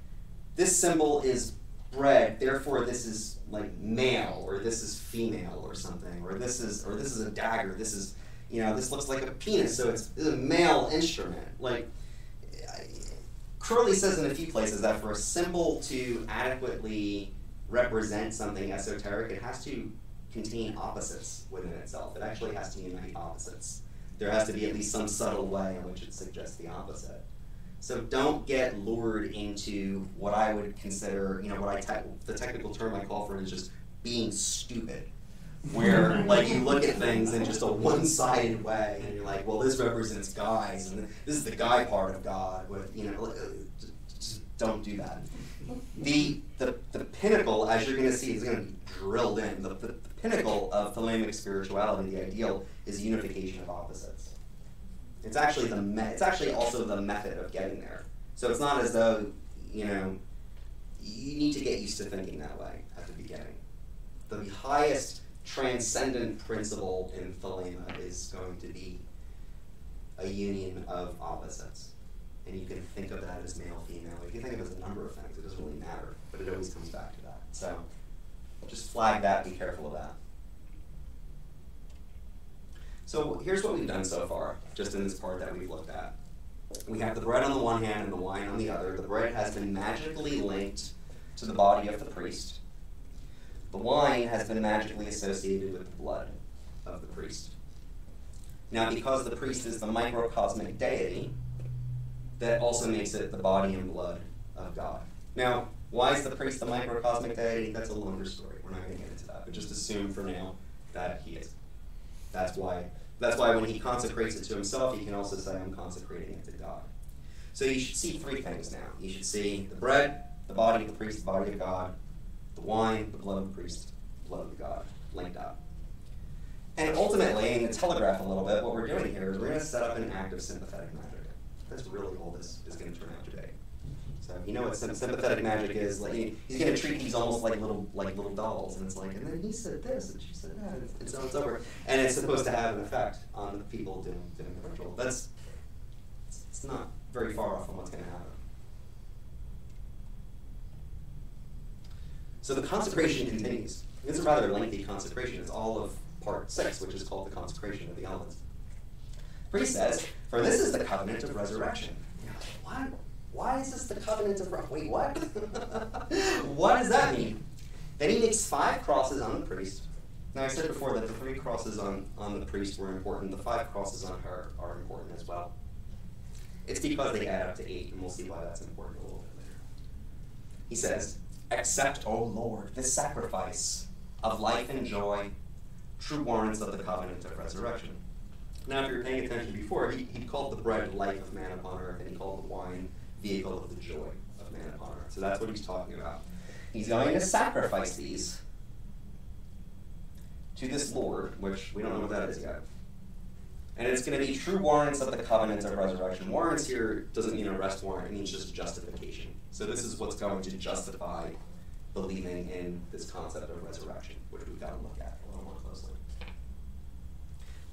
this symbol is bread, therefore this is like male, or this is female, or something, or this is a dagger. This is, you know, this looks like a penis, so it's a male instrument." Like Crowley says in a few places that for a symbol to adequately represent something esoteric, it has to contain opposites within itself. It actually has to unite opposites. There has to be at least some subtle way in which it suggests the opposite. So don't get lured into what I would consider, you know, what the technical term I call for it is just being stupid, where like you look at things in just a one-sided way, and you're like, well, this represents guys, and this is the guy part of God. With, you know, just don't do that. the pinnacle, as you're going to see, is going to be drilled in. The pinnacle of Thelemic spirituality, the ideal, is unification of opposites. It's actually also the method of getting there. So it's not as though, you know, you need to get used to thinking that way at the beginning. The highest transcendent principle in Thelema is going to be a union of opposites. And you can think of that as male, female. You can think of it as a number of things. It doesn't really matter, but it always comes back to that. So just flag that, be careful of that. So here's what we've done so far, just in this part that we've looked at. We have the bread on the one hand and the wine on the other. The bread has been magically linked to the body of the priest. The wine has been magically associated with the blood of the priest. Now, because the priest is the microcosmic deity, that also makes it the body and blood of God. Now, why is the priest the microcosmic deity? That's a longer story. We're not going to get into that, but just assume for now that he is. That's why when he consecrates it to himself, he can also say, I'm consecrating it to God. So you should see three things now. You should see the bread, the body of the priest, the body of God, the wine, the blood of the priest, the blood of God, linked up. And ultimately, in the telegraph a little bit, what we're doing here is we're going to set up an act of sympathetic magic. That's really all this is going to turn out today. So you know what sympathetic magic is? Like he's going to treat these almost like little dolls, and it's like, and then he said this, and she said that, and so it's over. And it's supposed to have an effect on the people doing the ritual. It's not very far off from what's going to happen. So the consecration continues. It's a rather lengthy consecration. It's all of part 6, which is called the consecration of the elements. Priest says, for this is the covenant of resurrection. You're like, what? Why is this the covenant of resurrection? Wait, what? What does that mean? Then he makes 5 crosses on the priest. Now, I said before that the 3 crosses on the priest were important. The 5 crosses on her are important as well. It's because they add up to 8, and we'll see why that's important a little bit later. He says, accept, O Lord, this sacrifice of life and joy, true warrants of the covenant of resurrection. Now, if you were paying attention before, he called the bread life of man upon earth, and he called the wine vehicle of the joy of man upon earth. So that's what he's talking about. He's going to sacrifice these to this Lord, which we don't know what that is yet. And it's going to be true warrants of the covenant of resurrection. Warrants here doesn't mean arrest warrant, it means just justification. So this is what's going to justify believing in this concept of resurrection, which we've got to look at a little more closely.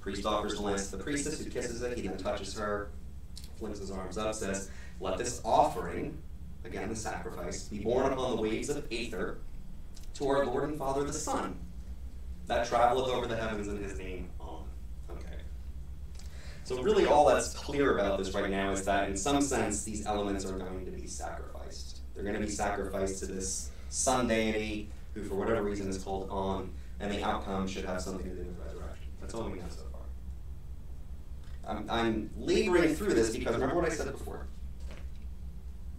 Priest offers the lance to the priestess, who kisses it. He then touches her, flings his arms up, says, let this offering, again the sacrifice, be borne upon the waves of aether to our Lord and Father the Son, that traveleth over the heavens in his name. Okay. So really all that's clear about this right now is that in some sense these elements are going to be sacrificed. They're going to be sacrificed to this sun deity, who for whatever reason is called Aumgn, and the outcome should have something to do with resurrection. That's all we know so far. I'm laboring through this because remember what I said before.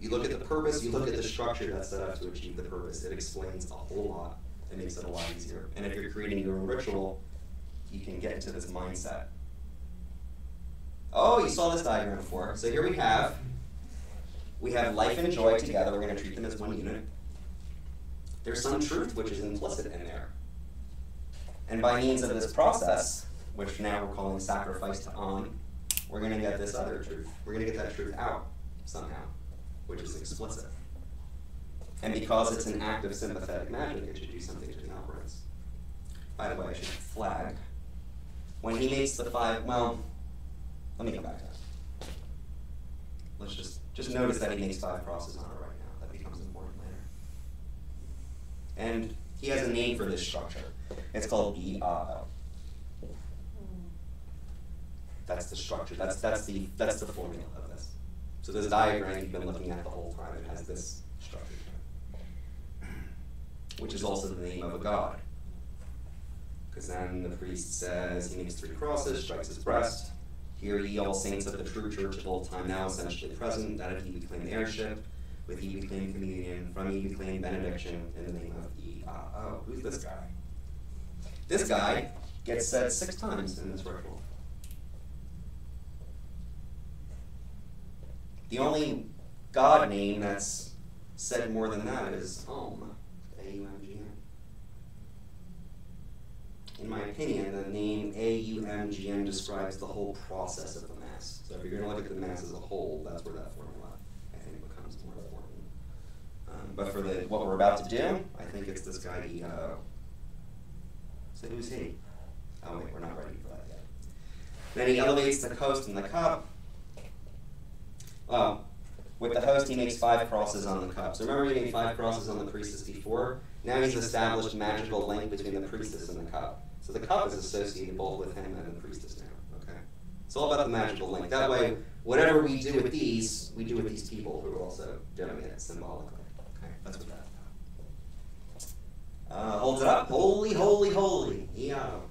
You look at the purpose, you look at the structure that's set up to achieve the purpose. It explains a whole lot. It makes it a lot easier. And if you're creating your own ritual, you can get into this mindset. Oh, you saw this diagram before. So here we have life and joy together. We're going to treat them as one unit. There's some truth which is implicit in there. And by means of this process, which now we're calling sacrifice to Aum, we're going to get this other truth. We're going to get that truth out somehow, which is explicit. And because it's an act of sympathetic magic, it should do something to the operates. By the way, I should flag. When he makes the 5, well, let me go back to that. Let's just notice that he makes 5 crosses on it right now. That becomes important later. And he has a name for this structure. It's called B-A-O. That's the structure. That's the formula of this. So this diagram you've been looking at the whole time, it has this structure, which is also the name of a god. Because then the priest says, he makes 3 crosses, strikes his breast. Hear ye, all saints of the true church of old time now essentially present, that of ye we claim heirship, with ye we claim communion, from ye we claim benediction, in the name of E-A-O. Who's this guy? This guy gets said 6 times in this ritual. The only god name that's said more than that is Aum, A-U-M-G-N. In my opinion, the name A-U-M-G-N describes the whole process of the Mass. So if you're going to look at the Mass as a whole, that's where that formula, I think, becomes more important. But for the, what we're about to do, I think it's this guy, so who's he? Oh wait, we're not ready for that yet. Then he elevates the host and the cup. Oh, with the host he makes 5 crosses on the cup. So remember he made 5 crosses on the priestess before? Now he's established magical link between the priestess and the cup. So the cup is associated both with him and the priestess now, okay? It's all about the magical link. That way, whatever we do with these, we do with these people who are also doing it symbolically, okay? That's what that is. Holds it up. Holy, holy, holy. EO.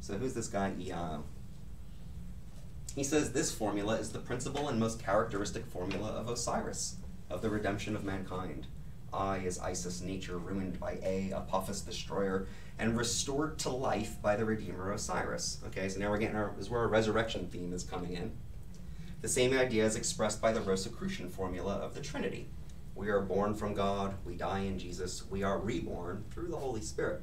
So who's this guy, EO? He says this formula is the principal and most characteristic formula of Osiris, of the redemption of mankind. I is Isis, nature ruined by A, Apophis, destroyer, and restored to life by the Redeemer Osiris. Okay, so now we're getting our, this is where our resurrection theme is coming in. The same idea is expressed by the Rosicrucian formula of the Trinity. We are born from God, we die in Jesus, we are reborn through the Holy Spirit.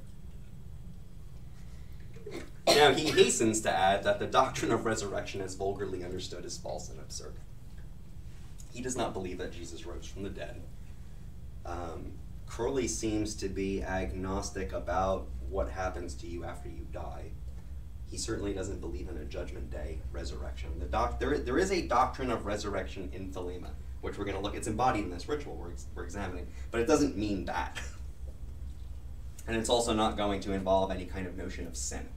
Now, he hastens to add that the doctrine of resurrection as vulgarly understood is false and absurd. He does not believe that Jesus rose from the dead. Crowley seems to be agnostic about what happens to you after you die. He certainly doesn't believe in a judgment day resurrection. There is a doctrine of resurrection in Thelema, which we're going to look at. It's embodied in this ritual we're examining, but it doesn't mean that. And it's also not going to involve any kind of notion of sin.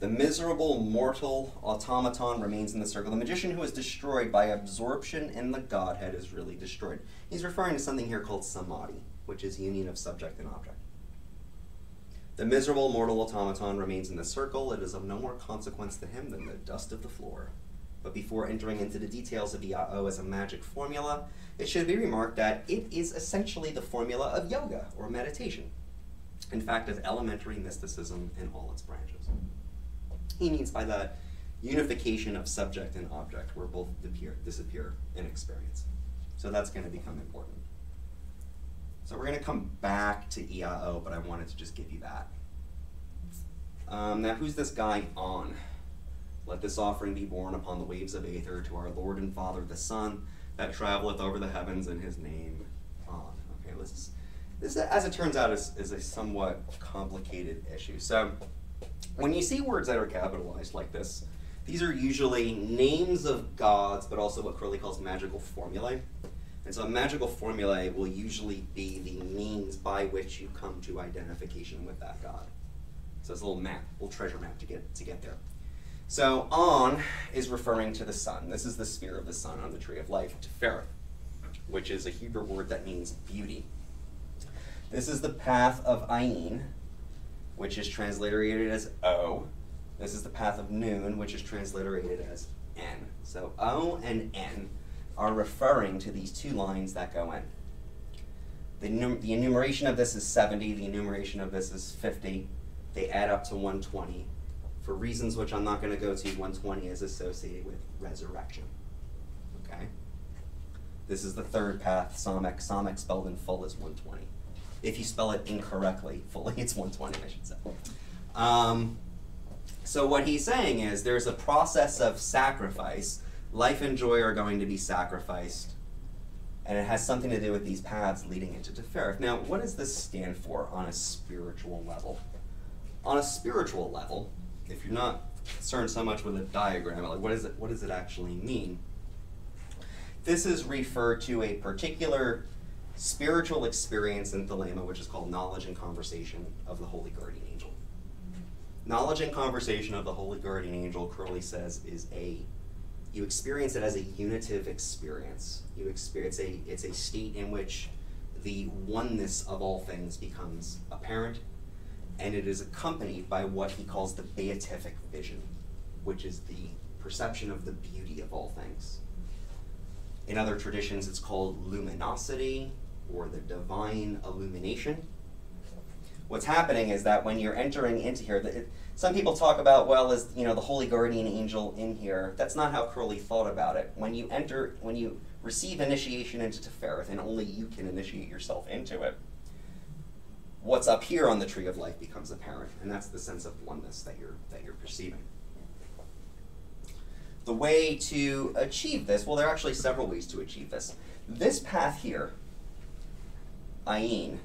The miserable mortal automaton remains in the circle. The magician who is destroyed by absorption in the Godhead is really destroyed. He's referring to something here called Samadhi, which is union of subject and object. The miserable mortal automaton remains in the circle. It is of no more consequence to him than the dust of the floor. But before entering into the details of the Vau as a magic formula, it should be remarked that it is essentially the formula of yoga or meditation. In fact, of elementary mysticism in all its branches. He means by that unification of subject and object, where both disappear in experience. So that's going to become important. So we're going to come back to EIO, but I wanted to just give you that. Now, who's this guy on? Let this offering be borne upon the waves of aether to our Lord and Father, the Son, that traveleth over the heavens in his name on. Okay, this, as it turns out, is a somewhat complicated issue. So when you see words that are capitalized like this, these are usually names of gods, but also what Crowley calls magical formulae. And so a magical formulae will usually be the means by which you come to identification with that god. So it's a little map, a little treasure map to get there. So On is referring to the sun. This is the sphere of the sun on the Tree of Life, Tiphereth, which is a Hebrew word that means beauty. This is the path of Ayin, which is transliterated as O. This is the path of Nun, which is transliterated as N. So O and N are referring to these two lines that go in. The enumeration of this is 70. The enumeration of this is 50. They add up to 120. For reasons which I'm not going to go to, 120 is associated with resurrection. Okay? This is the third path, Samek. Samek spelled in full is 120. If you spell it incorrectly, fully, it's 120, I should say. So what he's saying is there's a process of sacrifice. Life and joy are going to be sacrificed. And it has something to do with these paths leading into Tiphereth. Now, what does this stand for on a spiritual level? On a spiritual level, if you're not concerned so much with a diagram, like what does it actually mean? This is referred to a particular spiritual experience in Thelema, which is called knowledge and conversation of the Holy Guardian Angel. Knowledge and conversation of the Holy Guardian Angel, Crowley says, is you experience it as a unitive experience. You experience it's a state in which the oneness of all things becomes apparent, and it is accompanied by what he calls the beatific vision, which is the perception of the beauty of all things. In other traditions, it's called luminosity or the divine illumination. what's happening is that when you're entering into here, some people talk about, well, is, you know, the holy guardian angel in here. That's not how Crowley thought about it. When you enter, when you receive initiation into Tiphereth, and only you can initiate yourself into it, what's up here on the Tree of Life becomes apparent, and that's the sense of oneness that you're perceiving. The way to achieve this, well, there are actually several ways to achieve this. This path here, Ayin,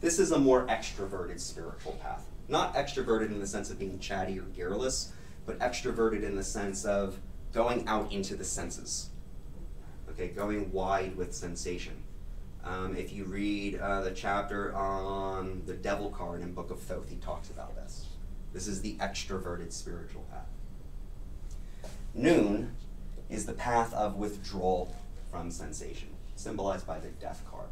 this is a more extroverted spiritual path. Not extroverted in the sense of being chatty or garrulous, but extroverted in the sense of going out into the senses. Okay, going wide with sensation. If you read the chapter on the devil card in Book of Thoth, he talks about this. This is the extroverted spiritual path. Nun is the path of withdrawal from sensation, symbolized by the death card.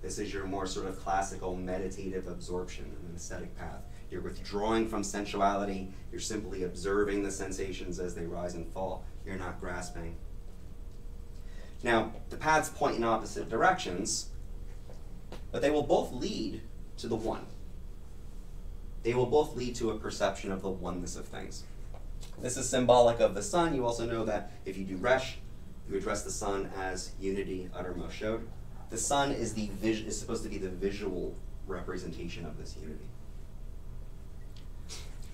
This is your more sort of classical meditative absorption in an ascetic path. You're withdrawing from sensuality. You're simply observing the sensations as they rise and fall. You're not grasping. Now, the paths point in opposite directions, but they will both lead to the one. They will both lead to a perception of the oneness of things. This is symbolic of the sun. You also know that if you do Resh, you address the sun as unity, uttermost showed. The sun is is supposed to be the visual representation of this unity.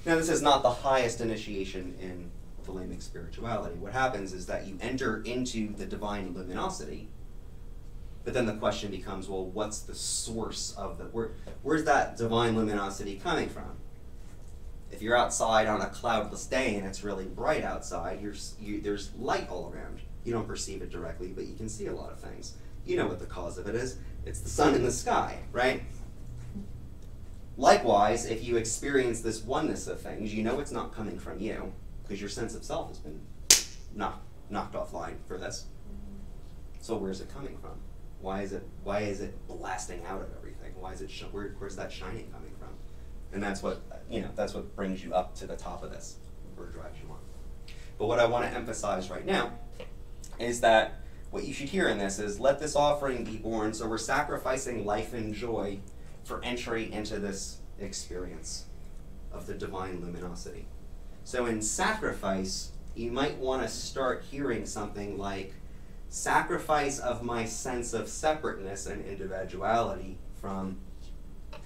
Now, this is not the highest initiation in Thelemic spirituality. What happens is that you enter into the divine luminosity, but then the question becomes, well, what's the source of the, where's that divine luminosity coming from? If you're outside on a cloudless day and it's really bright outside, there's light all around. You don't perceive it directly, but you can see a lot of things. You know what the cause of it is. It's the sun in the sky, right? Likewise, if you experience this oneness of things, you know it's not coming from you because your sense of self has been knocked offline for this. So where's it coming from? Why is it blasting out of everything? Why is it where's that shining coming from? And that's what, you know, that's what brings you up to the top of this, or drives you on. But what I want to emphasize right now is that what you should hear in this is, let this offering be born. So we're sacrificing life and joy for entry into this experience of the divine luminosity. So in sacrifice, you might want to start hearing something like, sacrifice of my sense of separateness and individuality from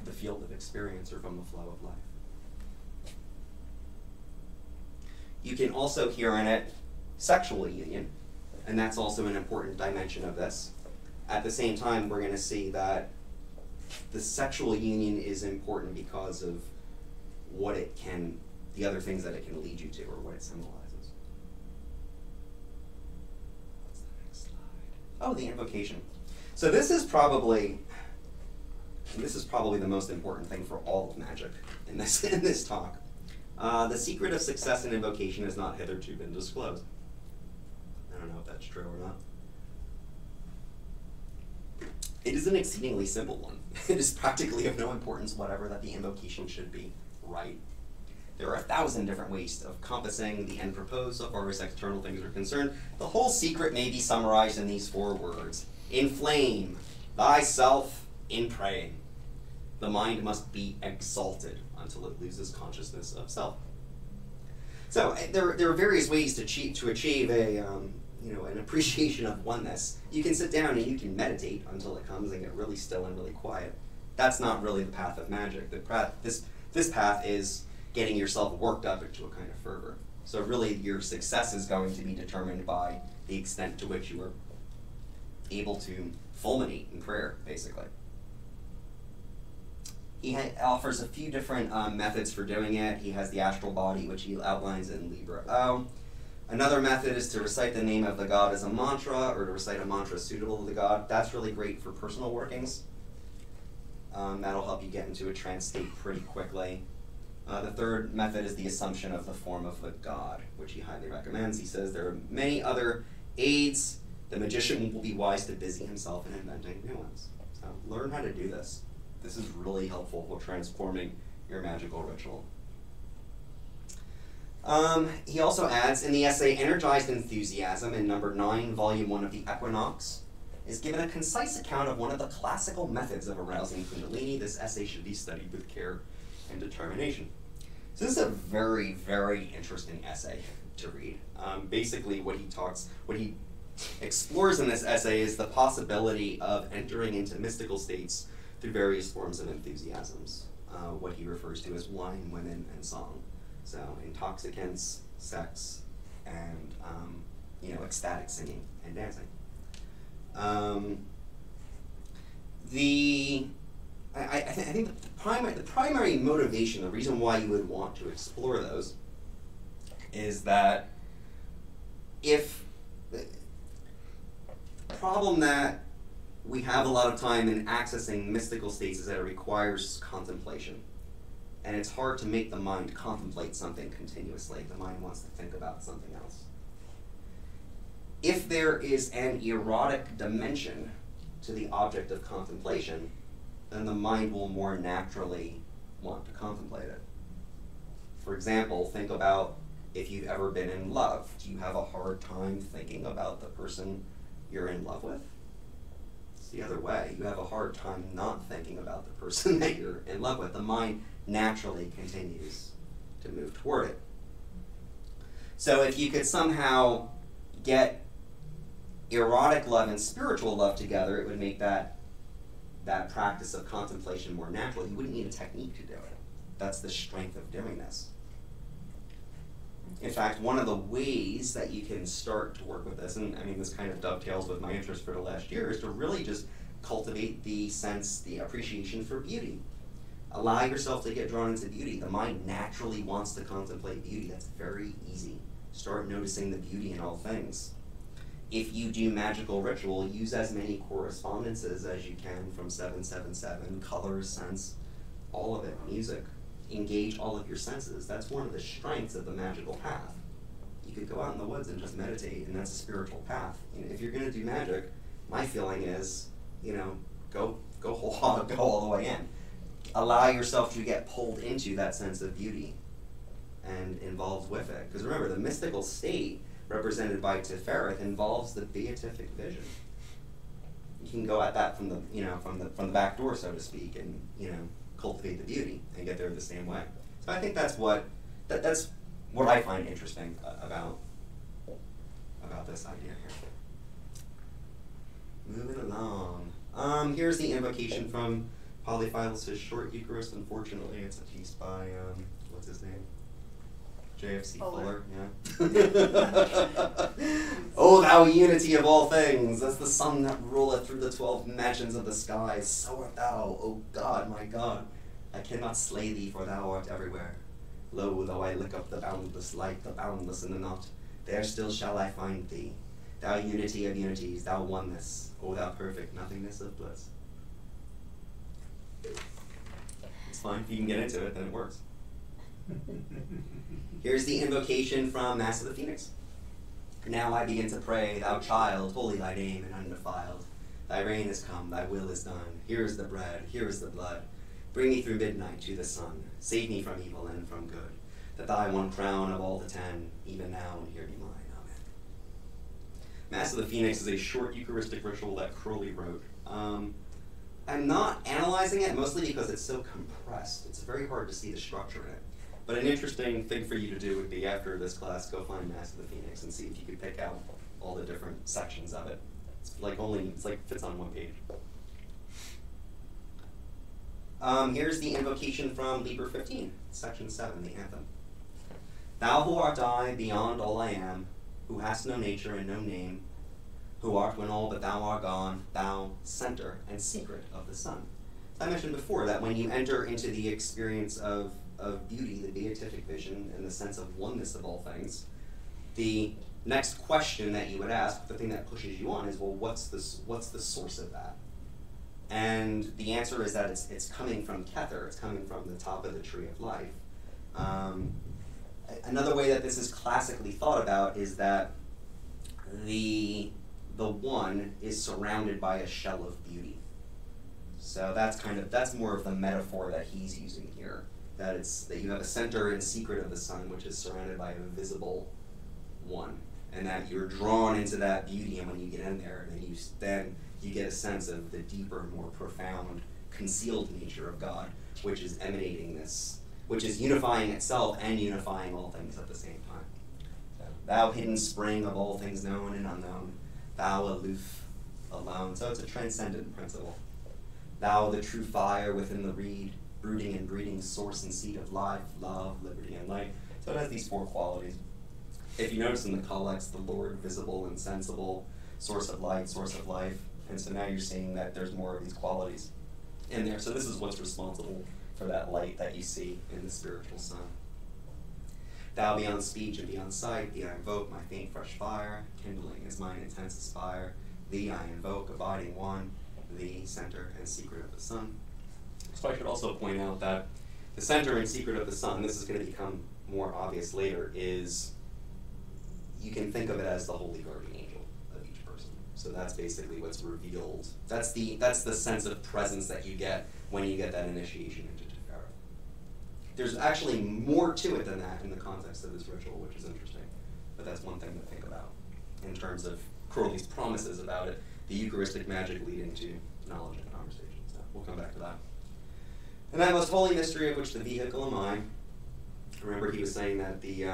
the field of experience or from the flow of life. You can also hear in it sexual union, and that's also an important dimension of this. At the same time, we're going to see that the sexual union is important because of what it can, the other things that it can lead you to or what it symbolizes. What's the next slide? Oh, the invocation. So this is probably the most important thing for all of magic in this talk. The secret of success in invocation has not hitherto been disclosed. I don't know if that's true or not. It is an exceedingly simple one. It is practically of no importance whatever that the invocation should be right. There are 1,000 different ways of compassing the end proposed so far as external things are concerned. The whole secret may be summarized in these 4 words. Inflame thyself in praying. The mind must be exalted until it loses consciousness of self. So there are various ways to achieve a you know, an appreciation of oneness. You can sit down and you can meditate until it comes and get really still and really quiet. That's not really the path of magic. This path is getting yourself worked up into a kind of fervor. So really your success is going to be determined by the extent to which you are able to fulminate in prayer, basically. He offers a few different methods for doing it. He has the astral body, which he outlines in Liber 15. Another method is to recite the name of the god as a mantra, or to recite a mantra suitable to the god. That's really great for personal workings. That'll help you get into a trance state pretty quickly. The third method is the assumption of the form of the god, which he highly recommends. He says there are many other aids. The magician will be wise to busy himself in inventing new ones. So learn how to do this. This is really helpful for transforming your magical ritual. He also adds in the essay Energized Enthusiasm in number 9, volume 1 of the Equinox. is given a concise account of one of the classical methods of arousing Kundalini. This essay should be studied with care and determination. So this is a very, very interesting essay to read. Basically, what he explores in this essay is the possibility of entering into mystical states through various forms of enthusiasms, what he refers to as wine, women, and song. So intoxicants, sex, and ecstatic singing and dancing. I think the primary motivation, the reason why you would want to explore those, is that if the problem that we have a lot of time in accessing mystical states is that it requires contemplation. And it's hard to make the mind contemplate something continuously. The mind wants to think about something else. If there is an erotic dimension to the object of contemplation, then the mind will more naturally want to contemplate it. For example, think about if you've ever been in love. Do you have a hard time thinking about the person you're in love with? It's the other way. You have a hard time not thinking about the person that you're in love with. The mind naturally continues to move toward it. So if you could somehow get erotic love and spiritual love together, it would make that practice of contemplation more natural. You wouldn't need a technique to do it. That's the strength of doing this. In fact, one of the ways that you can start to work with this, and I mean this kind of dovetails with my interest for the last year, is to really just cultivate the appreciation for beauty. Allow yourself to get drawn into beauty. The mind naturally wants to contemplate beauty. That's very easy. Start noticing the beauty in all things. If you do magical ritual, use as many correspondences as you can from 777, colors, sense, all of it, music. Engage all of your senses. That's one of the strengths of the magical path. You could go out in the woods and just meditate, and that's a spiritual path. You know, if you're going to do magic, my feeling is, go whole hog, go all the way in. Allow yourself to get pulled into that sense of beauty and involved with it. Because remember, the mystical state represented by Tiphereth involves the beatific vision. You can go at that from the from the back door, so to speak, and cultivate the beauty and get there the same way. So I think that's what I find interesting about this idea here. Moving along, here's the invocation from Polyphilus' Short Eucharist. Unfortunately, it's a piece by what's his name? JFC Fuller, yeah. Oh, thou unity of all things, as the sun that ruleth through the 12 mansions of the skies, so art thou, O God, my God. I cannot slay thee, for thou art everywhere. Lo, though I lick up the boundless light, the boundless in the knot, there still shall I find thee. Thou unity of unities, thou oneness, O thou perfect nothingness of bliss. It's fine, if you can get into it, then it works. Here's the invocation from Mass of the Phoenix. Now I begin to pray, thou child, holy thy name and undefiled. Thy reign is come, thy will is done. Here is the bread, here is the blood. Bring me through midnight to the sun. Save me from evil and from good. That thy one crown of all the 10, even now and here be mine. Amen. Mass of the Phoenix is a short Eucharistic ritual that Crowley wrote. I'm not analyzing it, mostly because it's so compressed. It's very hard to see the structure in it. But an interesting thing for you to do would be, after this class, go find Mass of the Phoenix and see if you could pick out all the different sections of it. It's like fits on one page. Here's the invocation from Liber 15, section 7, the anthem. Thou who art I, beyond all I am, who hast no nature and no name, who art when all but thou art gone, thou center and secret of the sun. So I mentioned before that when you enter into the experience of beauty, the beatific vision, and the sense of oneness of all things, the next question that you would ask, the thing that pushes you on, is, well, what's the source of that? And the answer is that it's coming from Kether, it's coming from the top of the Tree of Life. Another way that this is classically thought about is that the one is surrounded by a shell of beauty. So that's more of the metaphor that he's using here. That you have a center and secret of the sun, which is surrounded by a visible one. and that you're drawn into that beauty, and when you get in there, then you get a sense of the deeper, more profound, concealed nature of God, which is emanating this, which is unifying itself and unifying all things at the same time. So, thou hidden spring of all things known and unknown, thou aloof, alone. So it's a transcendent principle. Thou the true fire within the reed, brooding and breeding, source and seed of life, love, liberty, and light. So it has these four qualities. If you notice in the collects, the Lord, visible and sensible, source of light, source of life. And so now you're seeing that there's more of these qualities in there. So this is what's responsible for that light that you see in the spiritual sun. Thou beyond speech and beyond sight, thee I invoke, my faint fresh fire, kindling is mine intense aspire. Thee I invoke, abiding one, the center and secret of the sun. So I should also point out that the center and secret of the sun, this is going to become more obvious later, is you can think of it as the holy guardian angel of each person. So that's basically what's revealed. That's the sense of presence that you get when you get that initiation into Tiphereth. There's actually more to it than that in the context of this ritual, which is interesting. But that's one thing to think about in terms of Crowley's promises about it, the Eucharistic magic leading to knowledge and conversation. So we'll come back to that. And that most holy mystery of which the vehicle am I. Remember he was saying that the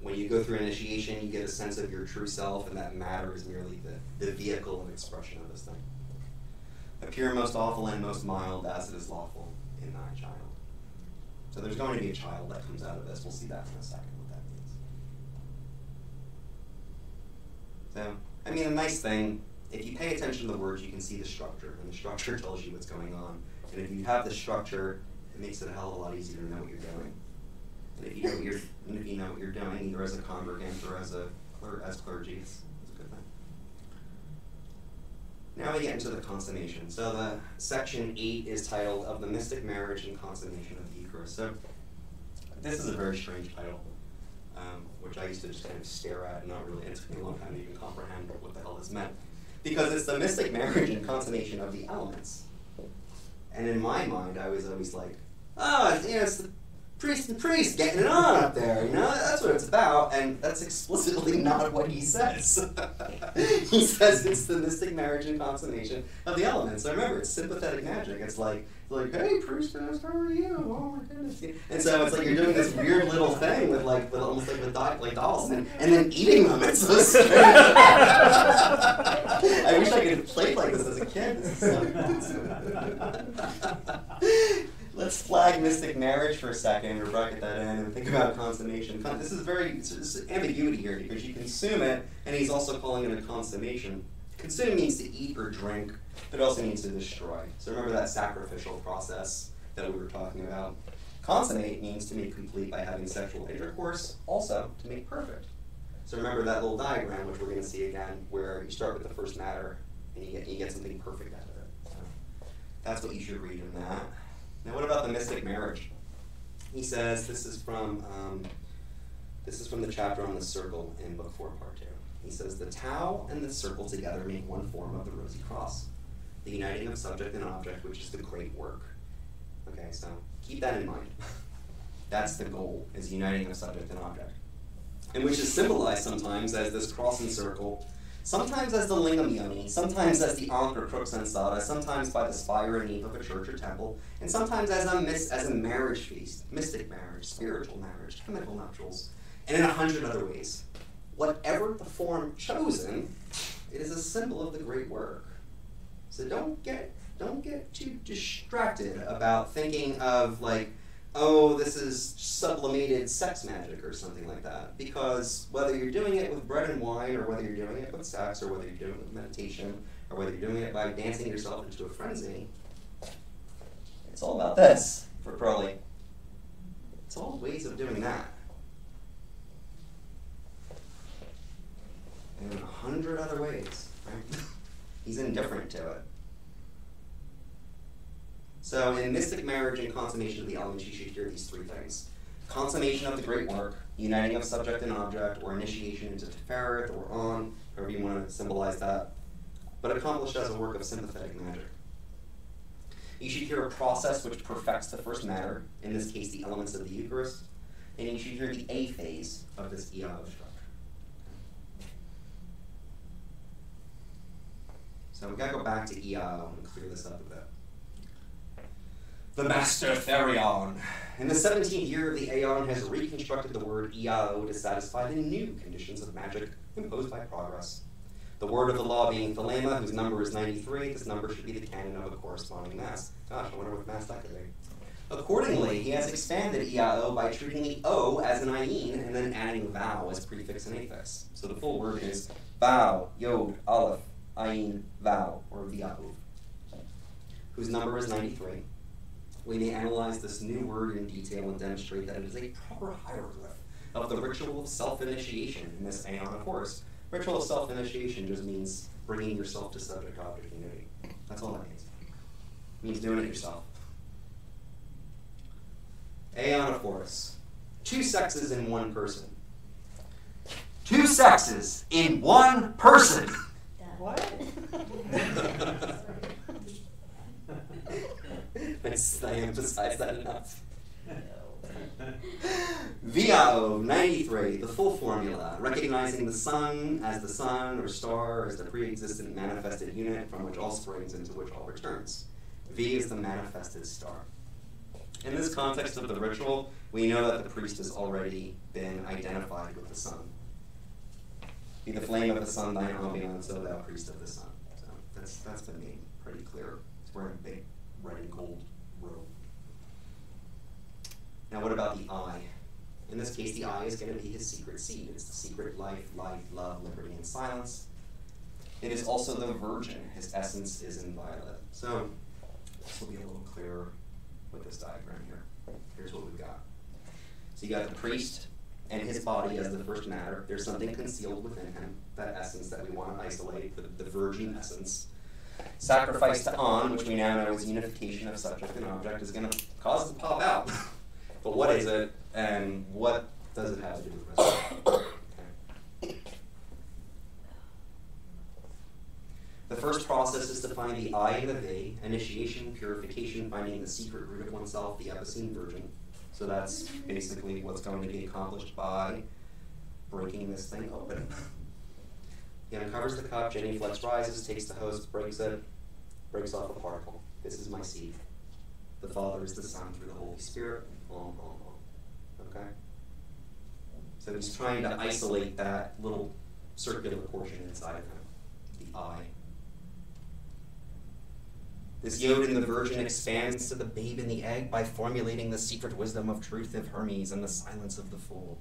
when you go through initiation, you get a sense of your true self, and that matter is merely the vehicle and expression of this thing. A pure, most awful, and most mild, as it is lawful in thy child. So there's going to be a child that comes out of this. We'll see that in a second, what that means. So, I mean, a nice thing, if you pay attention to the words, you can see the structure, and the structure tells you what's going on. And if you have the structure, it makes it a hell of a lot easier to know what you're doing. And if you know what you're, doing, either as a congregant or as clergy, it's a good thing. Now we get into the consummation. So the section 8 is titled "Of the Mystic Marriage and Consummation of the Eucharist." So this is a very strange title, which I used to just kind of stare at and not really. It took me a long time to even comprehend what the hell this meant, because it's the mystic marriage and consummation of the elements. And in my mind, I was always like, oh, you know, it's the priest and priest getting it on up there, you know? That's what it's about, and that's explicitly not what he says. He says it's the mystic marriage and consummation of the elements. So remember, it's sympathetic magic. It's like hey, priestess, how are you? Oh, my goodness. And so it's like you're doing this weird little thing with, like, with almost like with dolls, and then eating them. It's so strange. I wish I could have played like this as a kid. This is so let's flag mystic marriage for a second, or bracket that in, and think about consummation. This is very ambiguity here, because you consume it, and he's also calling it a consummation. Consume means to eat or drink, but it also means to destroy. So remember that sacrificial process that we were talking about. Consummate means to make complete by having sexual intercourse, also to make perfect. So remember that little diagram, which we're going to see again, where you start with the first matter, and you get something perfect out of it. So that's what you should read in that. Now, what about the mystic marriage? He says this is from the chapter on the circle in Book 4, Part 2. He says, the Tau and the circle together make one form of the rosy cross, the uniting of subject and object, which is the great work. Okay, so keep that in mind. That's the goal, is uniting of subject and object, and which is symbolized sometimes as this cross and circle, sometimes as the lingam yoni, sometimes as the ankh or crux ansata, sometimes by the spire and nave of a church or temple, and sometimes as a marriage feast, mystic marriage, spiritual marriage, chemical nuptials, and in 100 other ways. Whatever the form chosen, it is a symbol of the great work. So don't get too distracted about thinking of like, oh, this is sublimated sex magic or something like that. Because whether you're doing it with bread and wine, or whether you're doing it with sex, or whether you're doing it with meditation, or whether you're doing it by dancing yourself into a frenzy, it's all about this for Crowley. It's all ways of doing that. And 100 other ways, right? He's indifferent to it. So in mystic marriage and consummation of the elements, you should hear these three things. Consummation of the great work, uniting of subject and object, or initiation into Tiphereth, or on, however you want to symbolize that, but accomplished as a work of sympathetic magic. You should hear a process which perfects the first matter, in this case the elements of the Eucharist, and you should hear the A phase of this EO structure. So we gotta go back to EI and clear this up a bit. The Master Therion. In the 17th year of the Aeon has reconstructed the word Iao to satisfy the new conditions of magic imposed by progress. The word of the law being Thelema, whose number is 93, this number should be the canon of a corresponding mass. Gosh, I wonder what mass that could be. Accordingly, he has expanded Iao by treating the O as an Ayin and then adding Vau as prefix and affix. So the full word is Vau, Yod, Aleph, Ayin, Vau, or Viau, whose number is 93. We may analyze this new word in detail and demonstrate that it is a proper hieroglyph of the ritual of self-initiation in this Aeon of Horus. Ritual of self-initiation just means bringing yourself to subject-object unity. That's all that means. It means doing it yourself. Aeon of Horus. Two sexes in one person. Two sexes in one person! What? I emphasize that enough. Viao 93, the full formula, recognizing the sun as the sun or star as the pre-existent manifested unit from which all springs into which all returns. V is the manifested star. In this context of the ritual, we know that the priest has already been identified with the sun. Be the flame of the sun, thine ambiance, O thou priest of the sun. So that's been made pretty clear. It's wearing big red and gold. Now what about the I? In this case, the I is going to be his secret seed. It's the secret life, love, liberty, and silence. It is also the virgin. His essence is inviolate. So this will be a little clearer with this diagram here. Here's what we've got. So you got the priest and his body as the first matter. There's something concealed within him, that essence that we want to isolate, the virgin essence. Sacrifice to An, which we now know is unification of subject and object, is going to cause it to pop out. But what is it, and what does it have to do with resurrection? Okay. The first process is to find the I and the V, initiation, purification, finding the secret root of oneself, the Epicene Virgin. So that's basically what's going to be accomplished by breaking this thing open. He uncovers the cup, genuflex rises, takes the host, breaks it, breaks off a particle. This is my seed. The Father is the Son through the Holy Spirit. Okay? So he's trying to isolate that little circular portion inside of him, the I. This Yod in the Virgin expands to the babe in the egg by formulating the secret wisdom of truth of Hermes and the silence of the fool.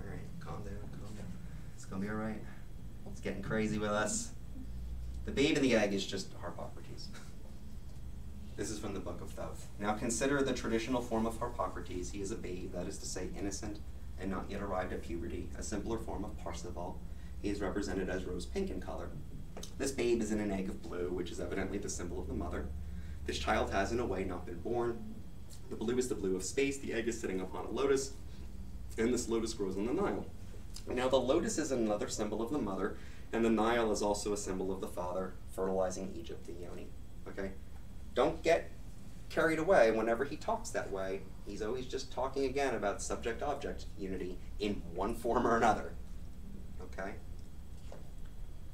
All right, calm down. It's going to be all right. It's getting crazy with us. The babe in the egg is just Harpocrates. This is from the Book of Thoth. Now consider the traditional form of Harpocrates. He is a babe, that is to say innocent and not yet arrived at puberty, a simpler form of Parsifal. He is represented as rose pink in color. This babe is in an egg of blue, which is evidently the symbol of the mother. This child has in a way not been born. The blue is the blue of space. The egg is sitting upon a lotus, and this lotus grows on the Nile. Now the lotus is another symbol of the mother, and the Nile is also a symbol of the father, fertilizing Egypt and Yoni. Okay? Don't get carried away whenever he talks that way. He's always just talking again about subject-object unity in one form or another. Okay?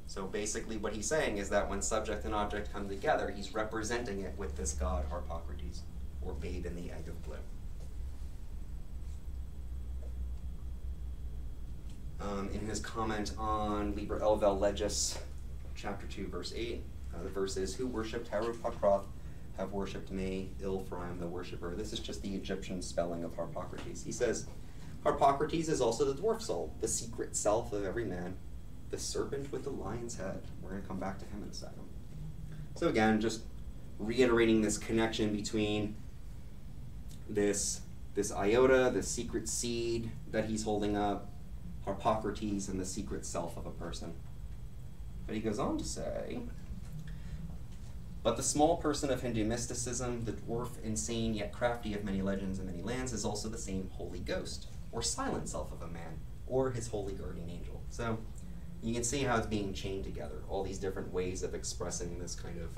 So basically what he's saying is that when subject and object come together, he's representing it with this god Harpocrates, or babe in the egg of blue. In his comment on Liber Legis, chapter 2, verse 8, the verse is, "Who worshipped Hoor-paar-Kraat have worshipped me, ill for I am the worshipper." This is just the Egyptian spelling of Harpocrates. He says, "Harpocrates is also the dwarf soul, the secret self of every man, the serpent with the lion's head." We're going to come back to him in a second. So again, just reiterating this connection between this iota, the secret seed that he's holding up, Harpocrates, and the secret self of a person. But he goes on to say, "But the small person of Hindu mysticism, the dwarf, insane yet crafty of many legends and many lands, is also the same holy ghost, or silent self of a man, or his holy guardian angel." So you can see how it's being chained together, all these different ways of expressing this kind of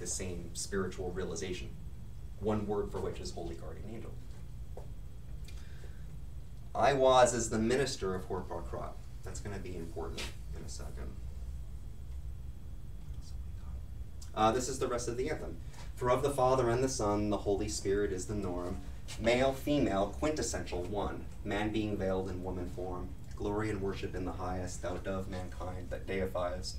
the same spiritual realization, one word for which is holy guardian angel. Aiwass is the minister of Hoor-paar-Kraat. That's going to be important in a second. This is the rest of the anthem. For of the Father and the Son, the Holy Spirit is the norm. Male, female, quintessential one. Man being veiled in woman form. Glory and worship in the highest, thou dove mankind that deifiest.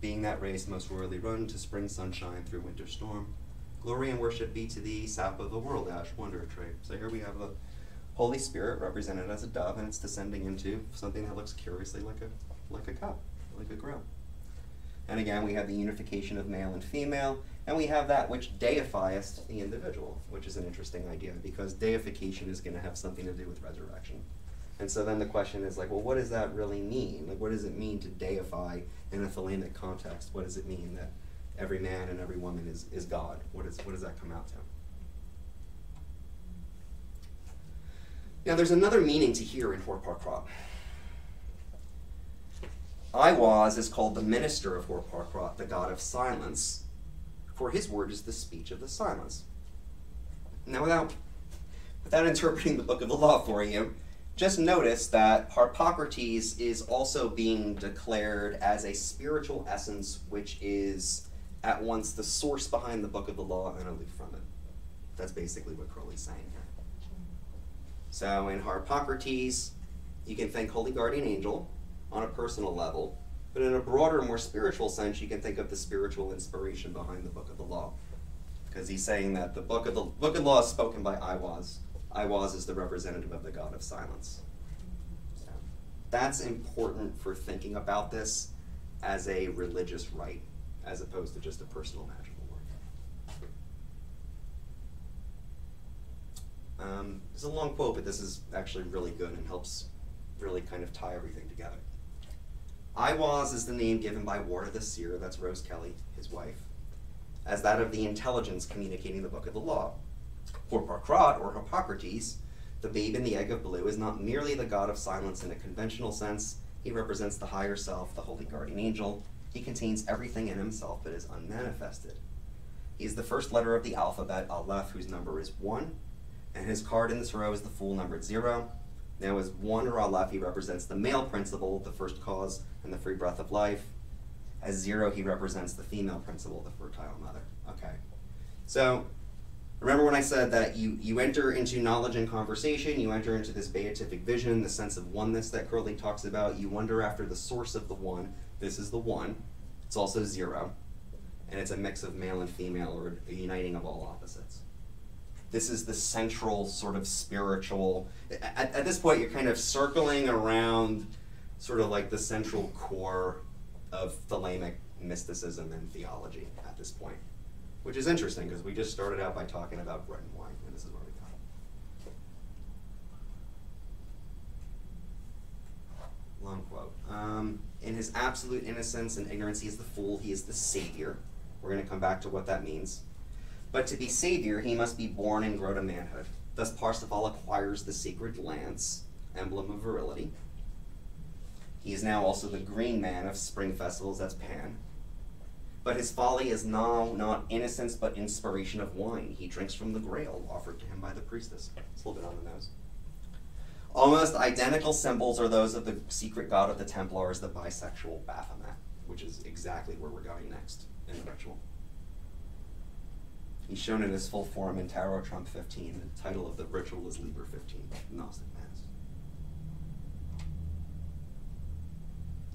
Being that race most royally run to spring sunshine through winter storm. Glory and worship be to thee, sap of the world, ash, wonder tree. So here we have the Holy Spirit represented as a dove, and it's descending into something that looks curiously like a cup, like a grill. And again, we have the unification of male and female, and we have that which deifiest the individual, which is an interesting idea, because deification is going to have something to do with resurrection. And so then the question is like, well, what does that really mean? Like, what does it mean to deify in a Thelemic context? What does it mean that every man and every woman is God? What does that come out to? Now, there's another meaning to hear in Hoor-paar-Kraat. Aiwass is called the minister of Hoor-paar-Kraat, the god of silence, for his word is the speech of the silence. Now, without interpreting the Book of the Law for you, just notice that Harpocrates is also being declared as a spiritual essence which is at once the source behind the Book of the Law and aloof from it. That's basically what Crowley's saying here. So in Harpocrates, you can think Holy Guardian Angel on a personal level, but in a broader, more spiritual sense, you can think of the spiritual inspiration behind the Book of the Law. Because he's saying that the Book of the Law is spoken by Aiwass. Aiwass is the representative of the god of silence. So that's important for thinking about this as a religious rite, as opposed to just a personal magical work. It's a long quote, but this is actually really good and helps really kind of tie everything together. Aiwass is the name given by Warda the Seer, that's Rose Kelly, his wife, as that of the intelligence communicating the Book of the Law. Hoor-paar-Kraat, or Harpocrates, the babe in the egg of blue, is not merely the god of silence in a conventional sense. He represents the higher self, the holy guardian angel. He contains everything in himself but is unmanifested. He is the first letter of the alphabet, Aleph, whose number is 1, and his card in this row is the fool numbered 0. Now as 1 or Aleph, he represents the male principle, the first cause, and the free breath of life. As 0, he represents the female principle, the fertile mother. Okay. So, remember when I said that you enter into knowledge and conversation, you enter into this beatific vision, the sense of oneness that Crowley talks about, you wonder after the source of the one. This is the one. It's also 0. And it's a mix of male and female, or a uniting of all opposites. This is the central sort of spiritual, at this point you're kind of circling around sort of like the central core of Thelemic mysticism and theology at this point. Which is interesting, because we just started out by talking about bread and wine, and this is where we got. Long quote. In his absolute innocence and ignorance, he is the fool, he is the savior. We're going to come back to what that means. But to be savior, he must be born and grow to manhood. Thus Parsifal acquires the sacred lance, emblem of virility. He is now also the green man of spring festivals, that's Pan. But his folly is now not innocence, but inspiration of wine. He drinks from the grail offered to him by the priestess. It's a little bit on the nose. Almost identical symbols are those of the secret god of the Templars, the bisexual Baphomet, which is exactly where we're going next in the ritual. He's shown in his full form in Tarot Trump 15. The title of the ritual is Liber 15, Gnostic Mass.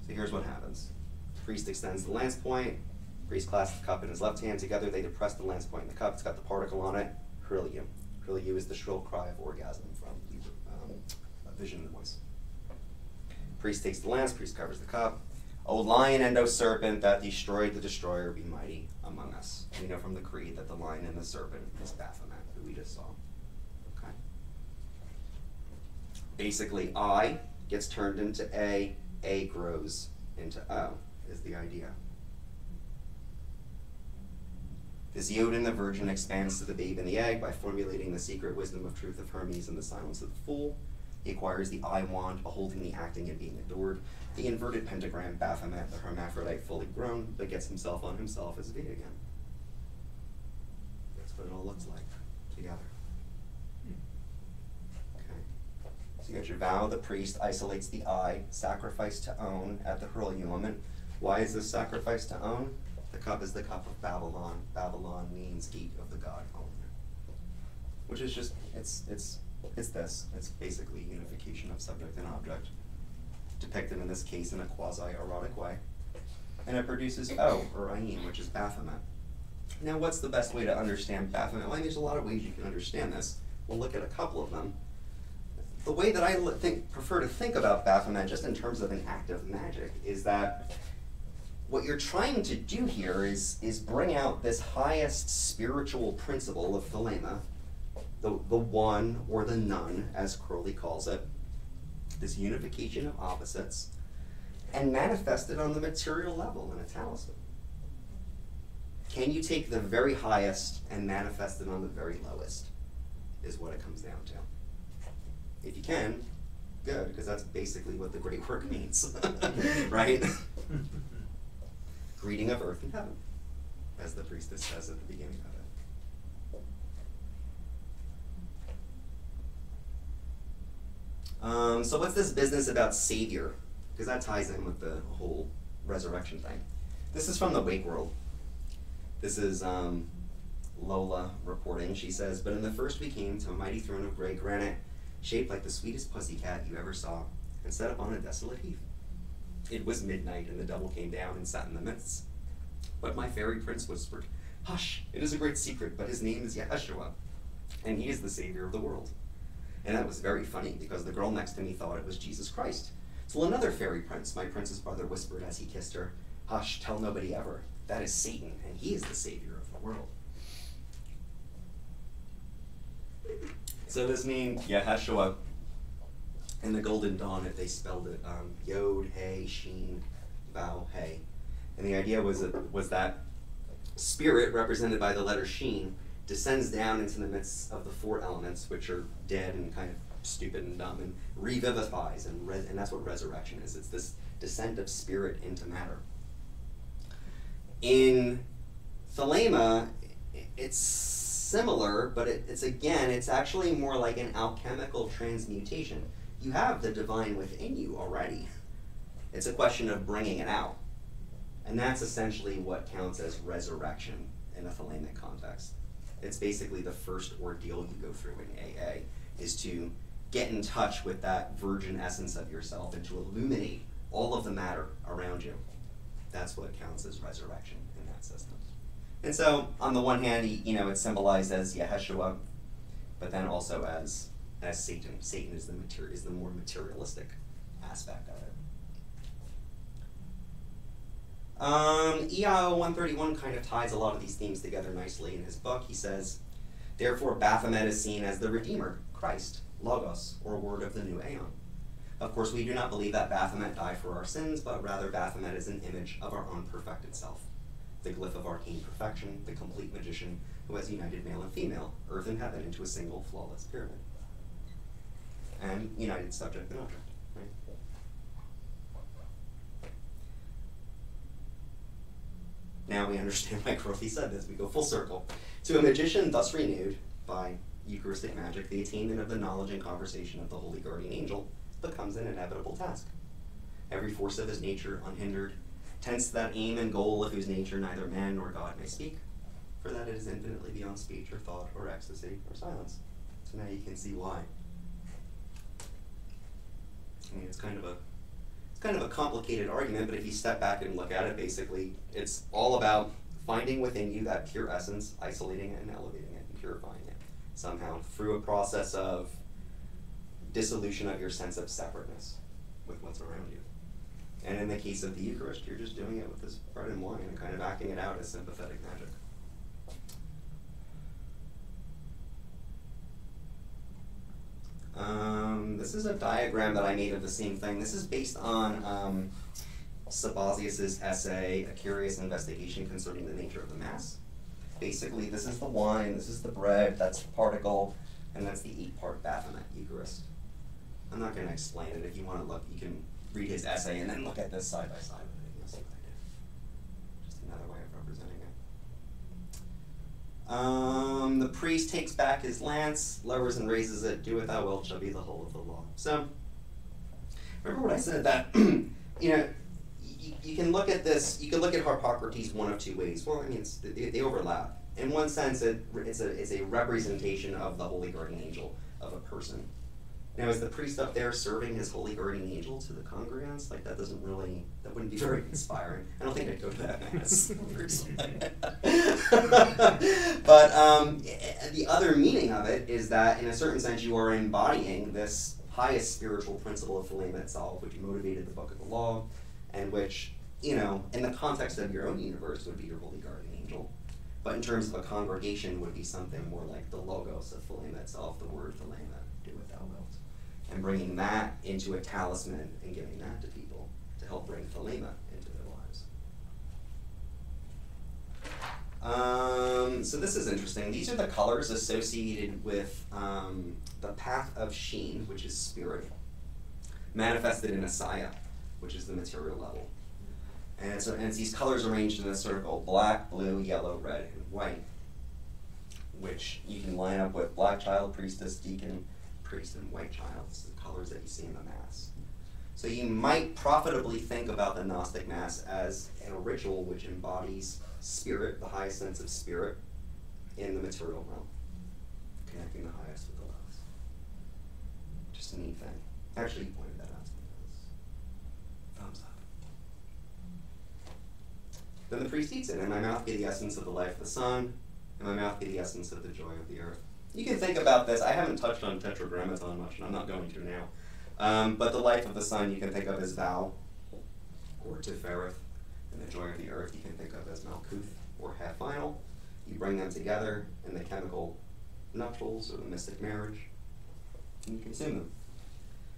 So here's what happens. The priest extends the lance point. Priest clasps the cup in his left hand. Together they depress the lance point in the cup. It's got the particle on it, Hrillium. Hrillium is the shrill cry of orgasm from a vision of the voice. Priest takes the lance, priest covers the cup. O lion and O serpent that destroyed the destroyer, be mighty among us. We know from the creed that the lion and the serpent is Baphomet, who we just saw. Okay. Basically, I gets turned into A grows into O, is the idea. This Yod in the Virgin expands to the babe in the egg by formulating the secret wisdom of truth of Hermes and the silence of the fool. He acquires the eye wand, beholding the acting and being adored. The inverted pentagram, Baphomet, the hermaphrodite fully grown, but gets himself on himself as V again. That's what it all looks like together. Okay. So you got your vow, the priest isolates the eye, sacrifice to own at the Hurl Element. Why is this sacrifice to own? The cup is the cup of Babylon. Babylon means gate of the god owner. Which is just, it's this. It's basically unification of subject and object, depicted in this case in a quasi-erotic way. And it produces O, or Ayin, which is Baphomet. Now, what's the best way to understand Baphomet? Well, there's a lot of ways you can understand this. We'll look at a couple of them. The way that I prefer to think about Baphomet, just in terms of an act of magic, is that what you're trying to do here is bring out this highest spiritual principle of Thelema, the one, or the nun, as Crowley calls it, this unification of opposites, and manifest it on the material level in a talisman. Can you take the very highest and manifest it on the very lowest, is what it comes down to. If you can, good, because that's basically what the great work means, right? Greeting of earth and heaven, as the priestess says at the beginning of it. So what's this business about Savior? Because that ties in with the whole resurrection thing. This is from the Wake World. This is Lola reporting. She says, "But in the first we came to a mighty throne of gray granite, shaped like the sweetest pussycat you ever saw, and set upon a desolate heath. It was midnight, and the devil came down and sat in the midst. But my fairy prince whispered, 'Hush, it is a great secret, but his name is Yeheshuah, and he is the Savior of the world.' And that was very funny, because the girl next to me thought it was Jesus Christ. Till another fairy prince, my princess brother, whispered as he kissed her, 'Hush, tell nobody ever. That is Satan, and he is the Savior of the world.'" So this name, Yeheshuah, in the Golden Dawn, if they spelled it, Yod, He, Shin, Vau, He. And the idea was that spirit, represented by the letter Shin, descends down into the midst of the four elements, which are dead and kind of stupid and dumb, and revivifies, and that's what resurrection is. It's this descent of spirit into matter. In Thelema, it's similar, but it's actually more like an alchemical transmutation. You have the divine within you already. It's a question of bringing it out. And that's essentially what counts as resurrection in a Thelemic context. It's basically the first ordeal you go through in AA, is to get in touch with that virgin essence of yourself and to illuminate all of the matter around you. That's what counts as resurrection in that system. And so, on the one hand, it's symbolized as Yeheshuah, but then also as Satan. Satan is the more materialistic aspect of it. EIO 131 kind of ties a lot of these themes together nicely in his book. He says, "Therefore Baphomet is seen as the Redeemer, Christ, Logos, or Word of the New Aeon. Of course, we do not believe that Baphomet died for our sins, but rather Baphomet is an image of our unperfected self, the glyph of arcane perfection, the complete magician who has united male and female, earth and heaven, into a single flawless pyramid." And united subject and object. Now we understand why Crowley said this. We go full circle. "To a magician thus renewed by Eucharistic magic, the attainment of the knowledge and conversation of the Holy Guardian Angel becomes an inevitable task. Every force of his nature, unhindered, tends to that aim and goal of whose nature neither man nor God may speak, for that it is infinitely beyond speech or thought or ecstasy or silence." So now you can see why. I mean, it's kind of a complicated argument, but if you step back and look at it, basically, it's all about finding within you that pure essence, isolating it and elevating it and purifying it somehow through a process of dissolution of your sense of separateness with what's around you. And in the case of the Eucharist, you're just doing it with this bread and wine and kind of acting it out as sympathetic magic. This is a diagram that I made of the same thing. This is based on Sabazius' essay, "A Curious Investigation Concerning the Nature of the Mass." Basically, this is the wine, this is the bread, that's the particle, and that's the 8-part Baphomet Eucharist. I'm not going to explain it. If you want to look, you can read his essay and then look at this side by side with it. You'll see what I did. Just another way of representing it. The priest takes back his lance, lowers and raises it. "Do what thou wilt shall be the whole of the law." So, remember what I said that, you can look at this, you can look at Harpocrates one of two ways. Well, I mean, it's, they overlap. In one sense, it's a representation of the holy guardian angel of a person. Now, is the priest up there serving his holy guardian angel to the congregants? Like, that doesn't really, that wouldn't be very inspiring. I don't think I'd go to that mass. But the other meaning of it is that, in a certain sense, you are embodying this highest spiritual principle of Thelema itself, which motivated the Book of the Law, and which, you know, in the context of your own universe would be your holy guardian angel. But in terms of a congregation would be something more like the logos of Thelema itself, the word Thelema, do what thou wilt. And bringing that into a talisman and giving that to people to help bring Thelema into their lives. So this is interesting. These are the colors associated with the path of Shin, which is spirit, manifested in a Saya, which is the material level. And so, and it's these colors arranged in a circle: black, blue, yellow, red, and white, which you can line up with black child, priestess, deacon, priest, and white child. It's the colors that you see in the Mass. So you might profitably think about the Gnostic Mass as a ritual which embodies spirit, the highest sense of spirit, in the material realm, connecting the highest with the lowest. Just a neat thing. Actually, you pointed that out to me. Thumbs up. Then the priest eats it. In my mouth be the essence of the life of the sun. In my mouth be the essence of the joy of the earth. You can think about this. I haven't touched on tetragrammaton much, and I'm not going to now. But the life of the sun you can think of as Vau, or Tiphereth, and the joy of the earth you can think of as Malkuth, or half final. You bring them together in the chemical nuptials, or the mystic marriage, and you consume them.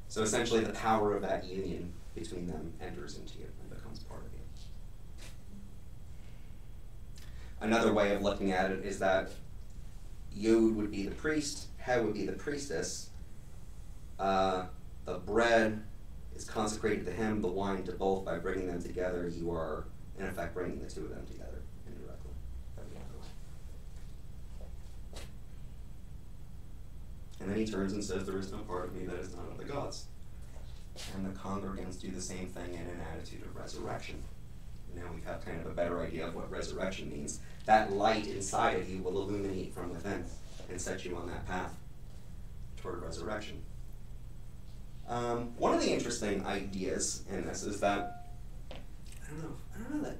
So essentially the power of that union between them enters into you and becomes part of you. Another way of looking at it is that Yod would be the priest, He would be the priestess, the bread is consecrated to him, the wine to both. By bringing them together, you are, in effect, bringing the two of them together indirectly. And then he turns and says, there is no part of me that is not of the gods. And the congregants do the same thing in an attitude of resurrection. Now we have kind of a better idea of what resurrection means. That light inside of you will illuminate from within and set you on that path toward resurrection. One of the interesting ideas in this is that, I don't know that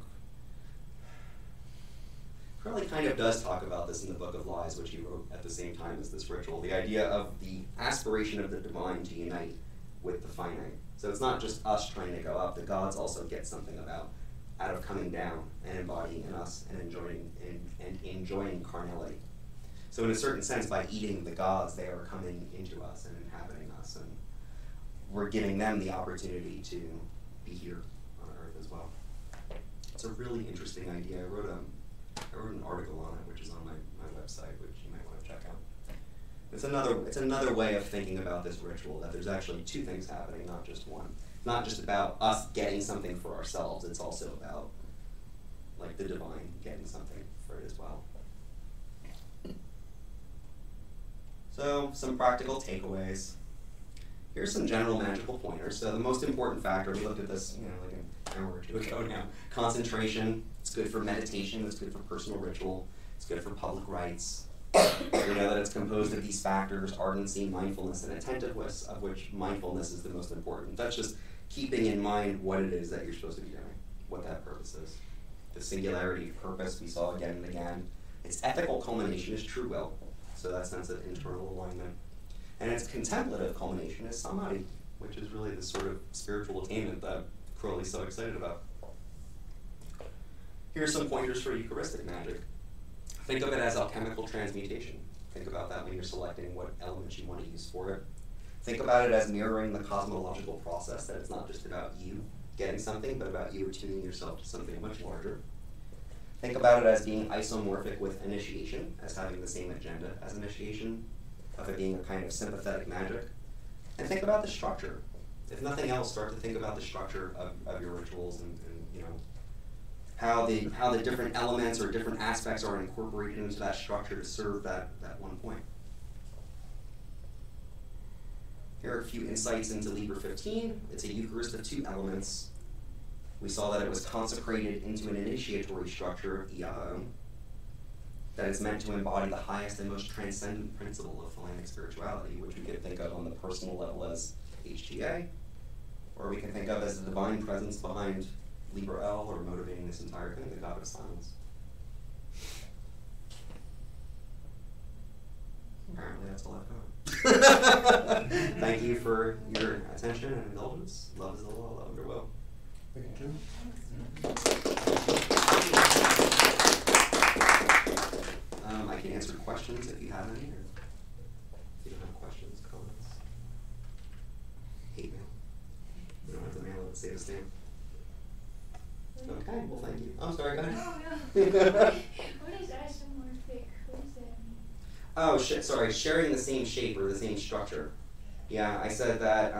Crowley kind of does talk about this in the Book of Lies, which he wrote at the same time as this ritual, the idea of the aspiration of the divine to unite with the finite. So it's not just us trying to go up, the gods also get something about out of coming down and embodying in us and enjoying carnality. So in a certain sense, by eating the gods, they are coming into us and inhabiting us, and we're giving them the opportunity to be here on earth as well. It's a really interesting idea. I wrote an article on it, which is on my website, which you might want to check out. It's another way of thinking about this ritual, that there's actually two things happening, not just one. Not just about us getting something for ourselves, it's also about, like, the divine getting something for it as well. So, some practical takeaways. Here's some general magical pointers. So the most important factor, we looked at this, you know, like an hour or two ago now. Concentration, it's good for meditation, it's good for personal ritual, it's good for public rites. You know that it's composed of these factors: ardency, mindfulness, and attentiveness, of which mindfulness is the most important. That's just keeping in mind what it is that you're supposed to be doing, what that purpose is. The singularity of purpose we saw again and again. Its ethical culmination is true will, so that sense of internal alignment. And its contemplative culmination is Samadhi, which is really the sort of spiritual attainment that Crowley's so excited about. Here are some pointers for Eucharistic magic. Think of it as alchemical transmutation. Think about that when you're selecting what elements you want to use for it. Think about it as mirroring the cosmological process, that it's not just about you getting something, but about you attuning yourself to something much larger. Think about it as being isomorphic with initiation, as having the same agenda as initiation, of it being a kind of sympathetic magic. And think about the structure. If nothing else, start to think about the structure of your rituals and you know, how the different elements or different aspects are incorporated into that structure to serve that one point. Here are a few insights into Liber 15. It's a Eucharist of two elements. We saw that it was consecrated into an initiatory structure of Iao, that it's meant to embody the highest and most transcendent principle of Thelemic spirituality, which we could think of on the personal level as HGA, or we can think of as the divine presence behind Liber L, or motivating this entire thing, the God of Silence. Apparently that's all I've got. Thank you for your attention and indulgence. Love is the law, love your will. Thank you. I can answer questions if you have any, or if you don't have questions, comments. Hate mail. We don't have to mail it, save us time. Okay, well, thank you. I'm sorry, go ahead. No, no. What is isomorphic? What does that mean? Oh, sorry, sharing the same shape or the same structure. Yeah, I said that,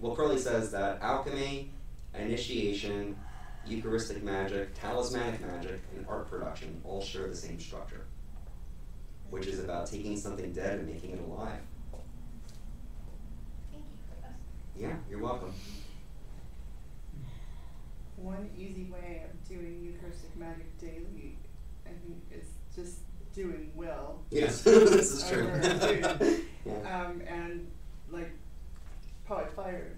well, Crowley says that alchemy, initiation, Eucharistic magic, talismanic magic, and art production all share the same structure, which is about taking something dead and making it alive. Thank you. Yeah, you're welcome. One easy way of doing Eucharistic magic daily, I think, is just doing will. Yes, this is true. Yeah. And like Polyphilus,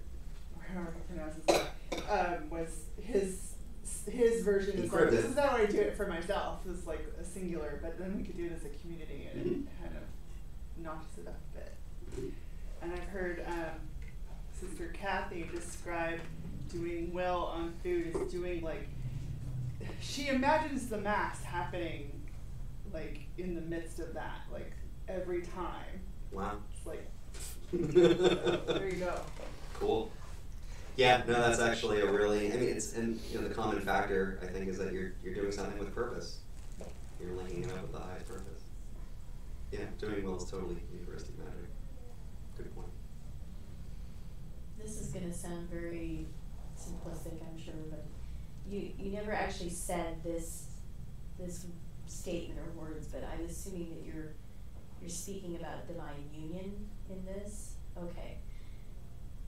however he pronounces it, was his version is like, this is not how I do it for myself. This is like a singular, but then we could do it as a community, and it kind of notches it up a bit. And I've heard Sister Kathy describe doing will on food as doing like, she imagines the Mass happening like in the midst of that, like every time. Wow. It's like, there you go. Cool. Yeah, no, that's actually a really, I mean, it's, and you know, the common factor I think is that you're doing something with purpose. You're linking it up with the highest purpose. Yeah, doing well is totally Eucharistic magic. Good point. This is going to sound very simplistic, I'm sure, but you never actually said this statement or words, but I'm assuming that you're speaking about divine union in this. Okay,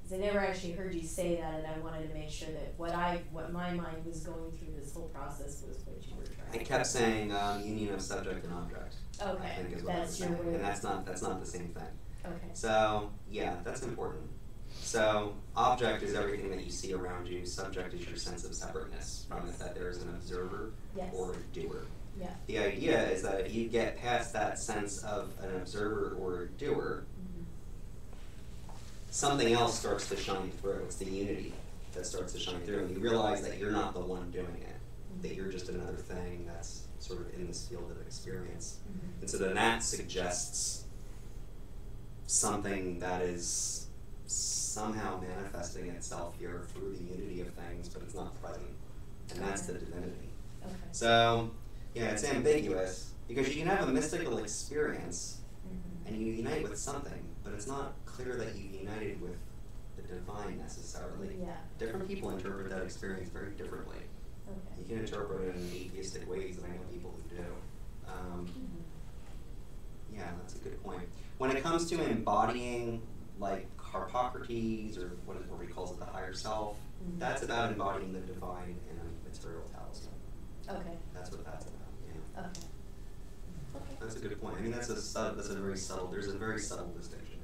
because I never actually heard you say that, and I wanted to make sure that what my mind was going through this whole process was what you were trying. I kept saying union of subject and object. Okay, I think is what that's your word, and that's not the same thing. Okay. So yeah, that's important. So object is everything that you see around you. Subject is your sense of separateness from it, that there is an observer or a doer. Yeah. The idea is that if you get past that sense of an observer or a doer, something else starts to shine through. It's the unity that starts to shine through, and you realize that you're not the one doing it, that you're just another thing that's sort of in this field of experience. And so then that suggests something that is somehow manifesting itself here through the unity of things, but it's not present, and that's the divinity. Okay. So, yeah, it's ambiguous, because you can have a mystical experience and you unite with something, but it's not clear that you united with the divine necessarily. Yeah. Different people interpret that experience very differently. Okay. You can interpret it in atheistic ways, and I know people who do. Yeah, that's a good point. When it comes to embodying, like Harpocrates, or what he calls it, the higher self, that's about embodying the divine in a material talisman. Okay. That's what that's about. Yeah. Okay. That's a good point. I mean, that's a very subtle. There's a very subtle distinction.